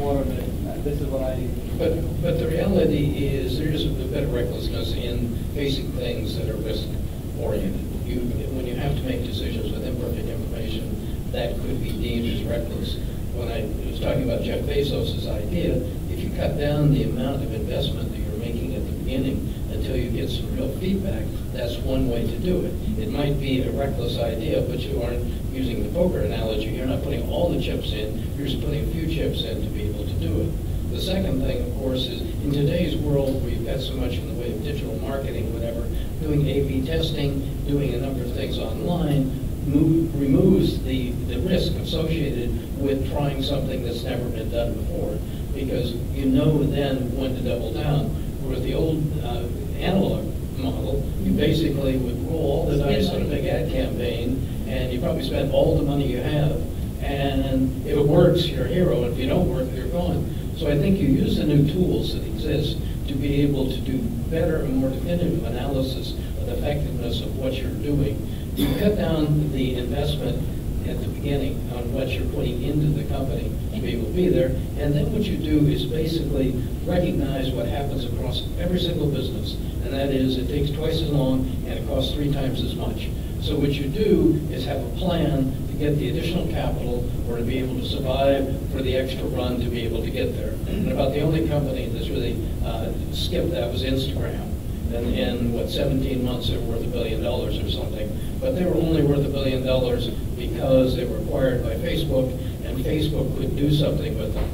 More of it. This is what I do. But, but the reality is there's a bit of recklessness in basic things that are risk-oriented. You, when you have to make decisions with imperfect information, that could be deemed as reckless. When I was talking about Jeff Bezos' idea, if you cut down the amount of investment that you're making at the beginning until you get some real feedback, that's one way to do it. It might be a reckless idea, but you aren't using the poker analogy. You're not putting all the chips in. You're just putting a few chips in to be able to do it. The second thing, of course, is in today's world, we've got so much in the way of digital marketing, whatever, doing A B testing, doing a number of things online, move, removes the, the risk associated with trying something that's never been done before, because you know then when to double down. Whereas the old uh, analog model, you basically would roll all the dice on a big ad campaign, and you probably spent all the money you have, and if it works, you're a hero, and if you don't work, you're gone. So I think you use the new tools that exist to be able to do better and more definitive analysis of the effectiveness of what you're doing. You cut down the investment at the beginning on what you're putting into the company to be able to be there. And then what you do is basically recognize what happens across every single business. And that is, it takes twice as long and it costs three times as much. So what you do is have a plan to get the additional capital or to be able to survive for the extra run to be able to get there. And about the only company that's really uh, skipped that was Instagram. And in, what, seventeen months, they were worth a billion dollars or something. But they were only worth a billion dollars because they were acquired by Facebook, and Facebook could do something with them.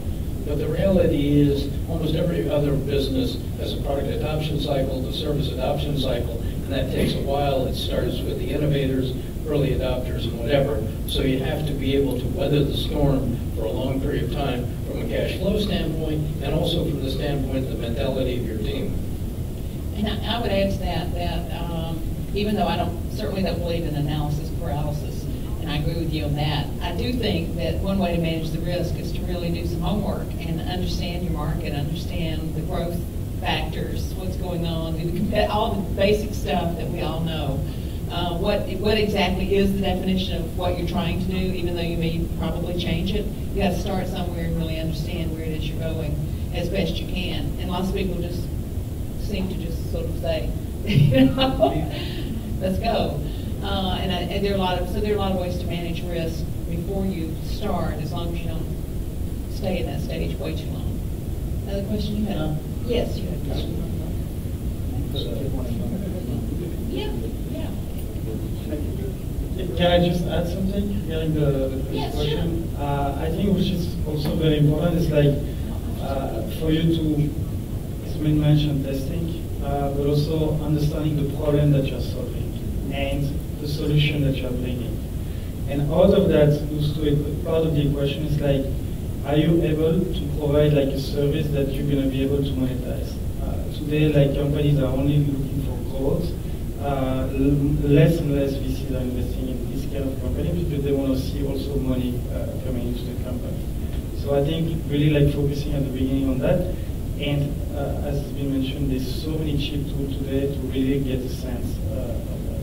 But the reality is, almost every other business has a product adoption cycle, the service adoption cycle, and that takes a while. It starts with the innovators, early adopters, and whatever. So you have to be able to weather the storm for a long period of time from a cash flow standpoint, and also from the standpoint of the mentality of your team. And I would add to that that um, even though I don't certainly don't believe in analysis paralysis, and I agree with you on that, I do think that one way to manage the risk is to really do some homework and understand your market, understand the growth factors, what's going on, the, all the basic stuff that we all know. Uh, what what exactly is the definition of what you're trying to do? Even though you may probably change it, you got to start somewhere and really understand where it is you're going as best you can. And lots of people just seem to just sort of say, you know, let's go. Uh, and, I, and there are a lot of so there are a lot of ways to manage risk before you start, as long as you don't stay in that stage way too long. Another question you had? Uh, yes, you had a question. Yeah, yeah. Can I just add something regarding the, the yes, question? Sure. Uh, I think which is also very important is like uh, for you to. We mentioned testing, uh, but also understanding the problem that you're solving and the solution that you're bringing. And out of that, to part of the equation is like, are you able to provide like a service that you're going to be able to monetize? Uh, today, like companies are only looking for growth. Uh, less and less V Cs are investing in this kind of company because they want to see also money uh, coming into the company. So I think really like focusing at the beginning on that. And uh, as has been mentioned, there's so many cheap tools today to really get a sense uh, of that.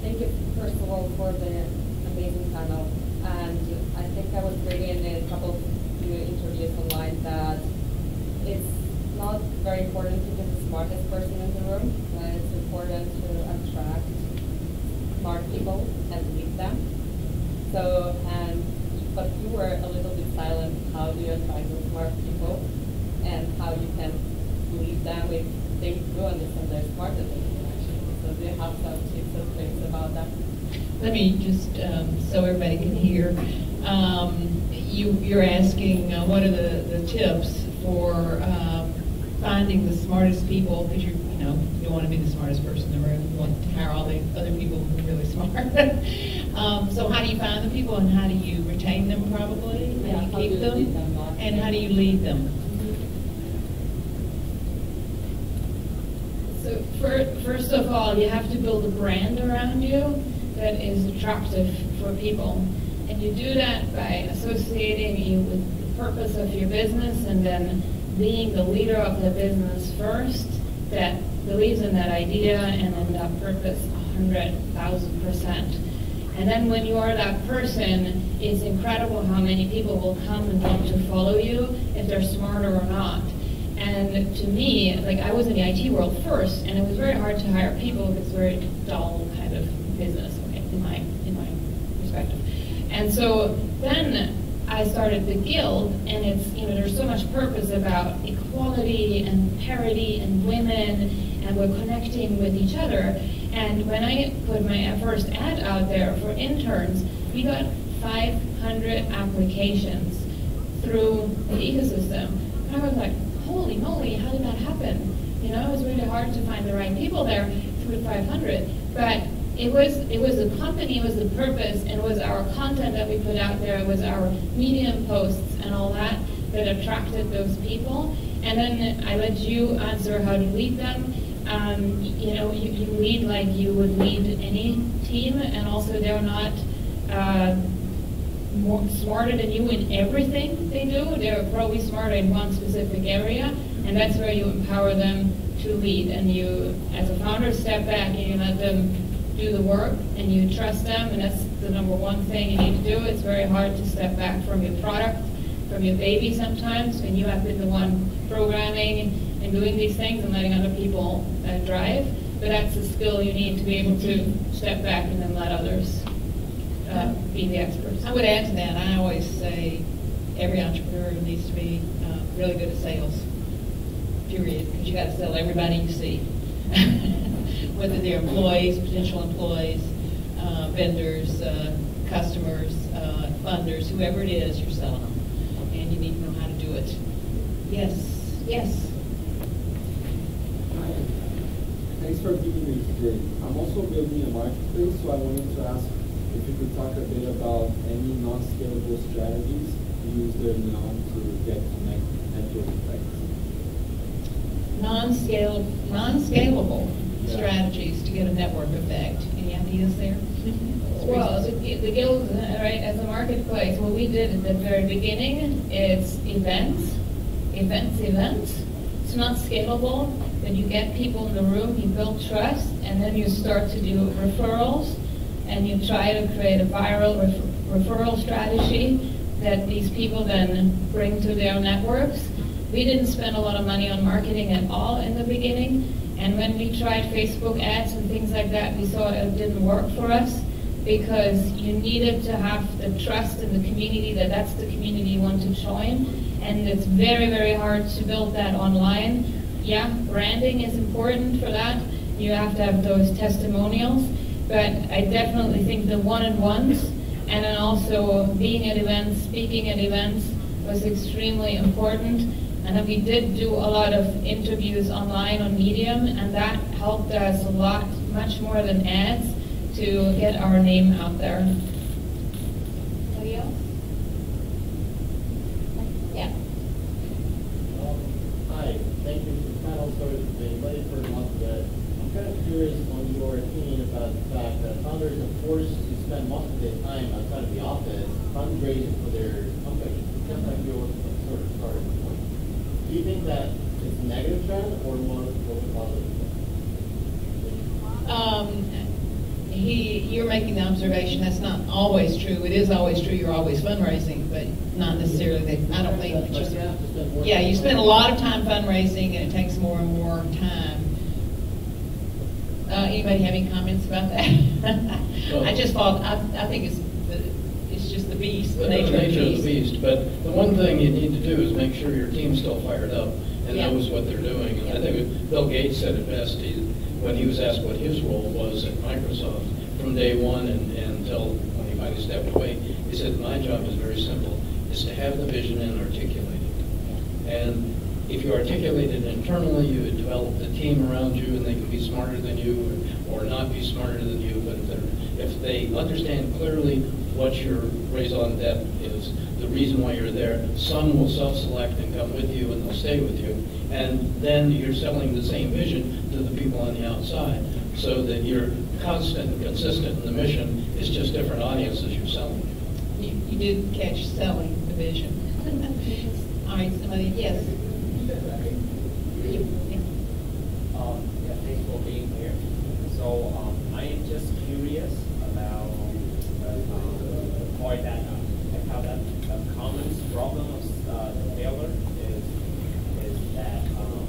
Thank you, first of all, for the amazing panel. And I think I was reading in a couple of new interviews online that it's not very important to be the smartest person in the room, but it's important to attract smart people and lead them. So, and but you were a little bit silent. How do you attract those smart people, and how you can lead them if they do understand they're smarter than you actually? So do you have some tips and tricks about that? Let me just um, so everybody can hear. Um, you, you're asking uh, what are the, the tips for um, finding the smartest people? Because you you know you don't want to be the smartest person in the room. You want to hire all the other people who are really smart. Um, so how do you find the people, and how do you retain them probably, and yeah, how do you keep them, them and how do you lead them? So for, first of all, you have to build a brand around you that is attractive for people. And you do that by associating you with the purpose of your business and then being the leader of the business first that believes in that idea and in that purpose one hundred thousand percent. And then when you are that person, it's incredible how many people will come and want to follow you if they're smarter or not. And to me, like I was in the I T world first, and it was very hard to hire people because it's a very dull kind of business, okay, in my in my perspective. And so then I started the Guild, and it's you know there's so much purpose about equality and parity and women, and we're connecting with each other. And when I put my first ad out there for interns, we got five hundred applications through the ecosystem. And I was like, holy moly, how did that happen? You know, it was really hard to find the right people there through five hundred. But it was it was the company, it was the purpose, and it was our content that we put out there, it was our Medium posts and all that that attracted those people. And then I let you answer how to lead them. Um, you know, you, you lead like you would lead any team, and also they're not uh, more smarter than you in everything they do. They're probably smarter in one specific area, and that's where you empower them to lead. And you, as a founder, step back and you let them do the work and you trust them, and that's the number one thing you need to do. It's very hard to step back from your product, from your baby sometimes, when you have been the one programming and doing these things and letting other people uh, drive. But that's the skill you need to be able to step back and then let others uh, be the experts. I would add to that, I always say every entrepreneur needs to be uh, really good at sales, period, because you got to sell everybody you see, whether they're employees, potential employees, uh, vendors, uh, customers, uh, funders, whoever it is, you're selling them, and you need to know how to do it. Yes, yes. Hi, thanks for giving me today. I'm also building a marketplace, so I wanted to ask if you could talk a bit about any non-scalable strategies you use there now to get connect network effects. Non-scalable, non-scalable yeah. strategies to get a network effect. Any ideas there? Well, the, the Guild, right, as a marketplace, what we did at the very beginning is events, events, events. It's not scalable, but you get people in the room, you build trust, and then you start to do referrals, and you try to create a viral ref referral strategy that these people then bring to their networks. We didn't spend a lot of money on marketing at all in the beginning, and when we tried Facebook ads and things like that, we saw it didn't work for us because you needed to have the trust in the community that that's the community you want to join, and it's very, very hard to build that online. Yeah, branding is important for that. You have to have those testimonials, but I definitely think the one-on-ones and then also being at events, speaking at events was extremely important. And then we did do a lot of interviews online on Medium, and that helped us a lot, much more than ads, to get our name out there. Anybody else? Yeah. Um, hi, thank you for the panel. Sorry for being late for a month, but I'm kind of curious on your opinion about the fact that founders are forced to spend most of their time outside of the office fundraising for their company, just like your sort of startup. Do you think that it's a negative trend or more positive? Um, he, you're making the observation that's not always true. It is always true. You're always fundraising, but not necessarily. They, I don't think. Just, yeah, you spend a lot of time fundraising, and it takes more and more time. Uh, anybody have any comments about that? I just thought. I, I think it's. Just the beast, the nature, the nature of, the of the beast. But the one thing you need to do is make sure your team's still fired up and yeah. knows what they're doing. And yeah. I think Bill Gates said it best he, when he was asked what his role was at Microsoft from day one and, and until when he finally stepped away. He said, "My job is very simple: is to have the vision and articulate it. And if you articulate it internally, you develop the team around you, and they can be smarter than you or, or not be smarter than you. But if they're, if they understand clearly what your raison d'etre is, the reason why you're there. Some will self-select and come with you, and they'll stay with you. And then you're selling the same vision to the people on the outside, so that you're constant and consistent in the mission. It's just different audiences you're selling." You, you did catch selling the vision. All right, somebody, yes. Um, yeah, thanks for being here. So um, I am just curious about Um, or that uh, how that uh, common problem of uh, failure is is that um,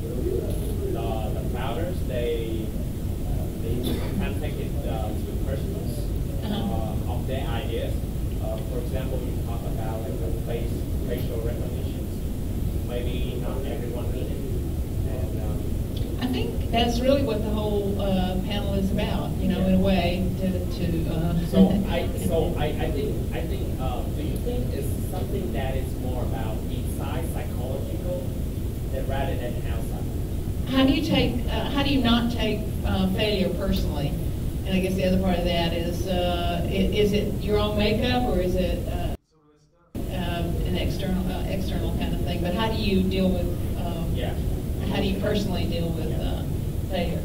the, the founders they uh, they can't take it uh, to personal uh, of their ideas. Uh, for example, you talk about like the face facial recognition. Maybe not everyone needs it. And, um, I think that's really what the whole uh, panel is about, you know, yeah. in a way. To, to uh, so I, so I, I think, I think. Uh, do you think it's something that is more about inside psychological, than rather than outside? How do you take? Uh, how do you not take uh, failure personally? And I guess the other part of that is, uh, is it your own makeup or is it uh, uh, an external, uh, external kind of thing? But how do you deal with? Um, yeah. How do you personally deal with uh, failure?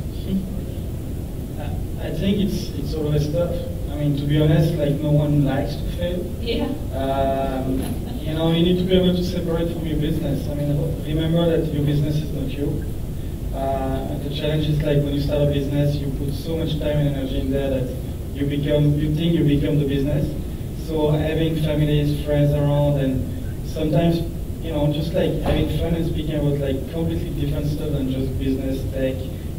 I think it's it's always tough. I mean, to be honest, like no one likes to fail. Yeah. Um, you know, you need to be able to separate from your business. I mean, remember that your business is not you. Uh, and the challenge is like when you start a business, you put so much time and energy in there that you become, you think you become the business. So having families, friends around, and sometimes, you know, just like having fun and speaking about like completely different stuff than just business, tech,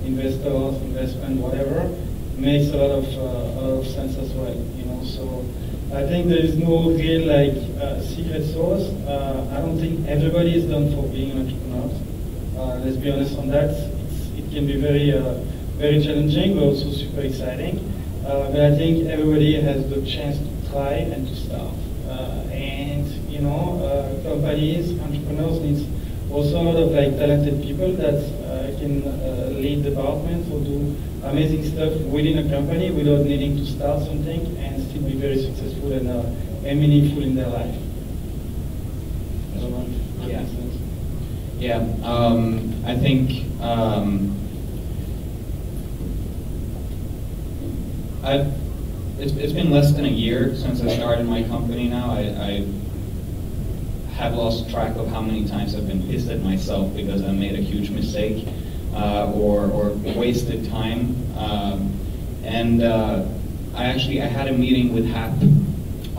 investors, investment, whatever, makes a lot of uh, a lot of sense as well, you know. So I think there is no real like uh, secret sauce. Uh, I don't think everybody is done for being an entrepreneur. Uh, let's be honest on that. It's, it can be very uh, very challenging, but also super exciting. Uh, but I think everybody has the chance to try and to start. Uh, and you know, uh, companies, entrepreneurs needs also a lot of like talented people that uh, can uh, lead departments or do amazing stuff within a company without needing to start something and still be very successful and, uh, and meaningful in their life. I don't know if that makes sense. Yeah, um, I think um, I've, it's, it's been less than a year since I started my company now. I, I have lost track of how many times I've been pissed at myself because I made a huge mistake. Uh, or, or wasted time, um, and uh, I actually I had a meeting with Hap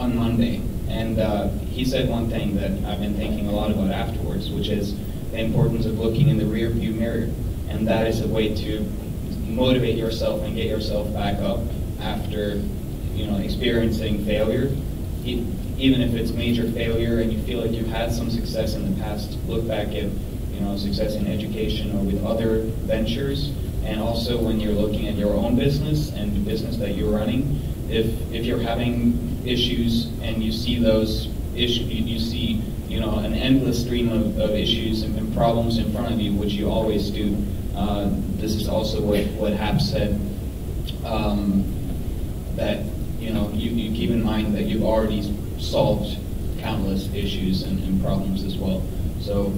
on Monday, and uh, he said one thing that I've been thinking a lot about afterwards, which is the importance of looking in the rearview mirror, and that is a way to motivate yourself and get yourself back up after, you know, experiencing failure. E- even if it's major failure and you feel like you've had some success in the past, look back at know, success in education or with other ventures, and also when you're looking at your own business and the business that you're running, if if you're having issues and you see those issues, you see, you know, an endless stream of, of issues and, and problems in front of you, which you always do. Uh, this is also what what Hap said, um, that you know you, you keep in mind that you've already solved countless issues and, and problems as well. So.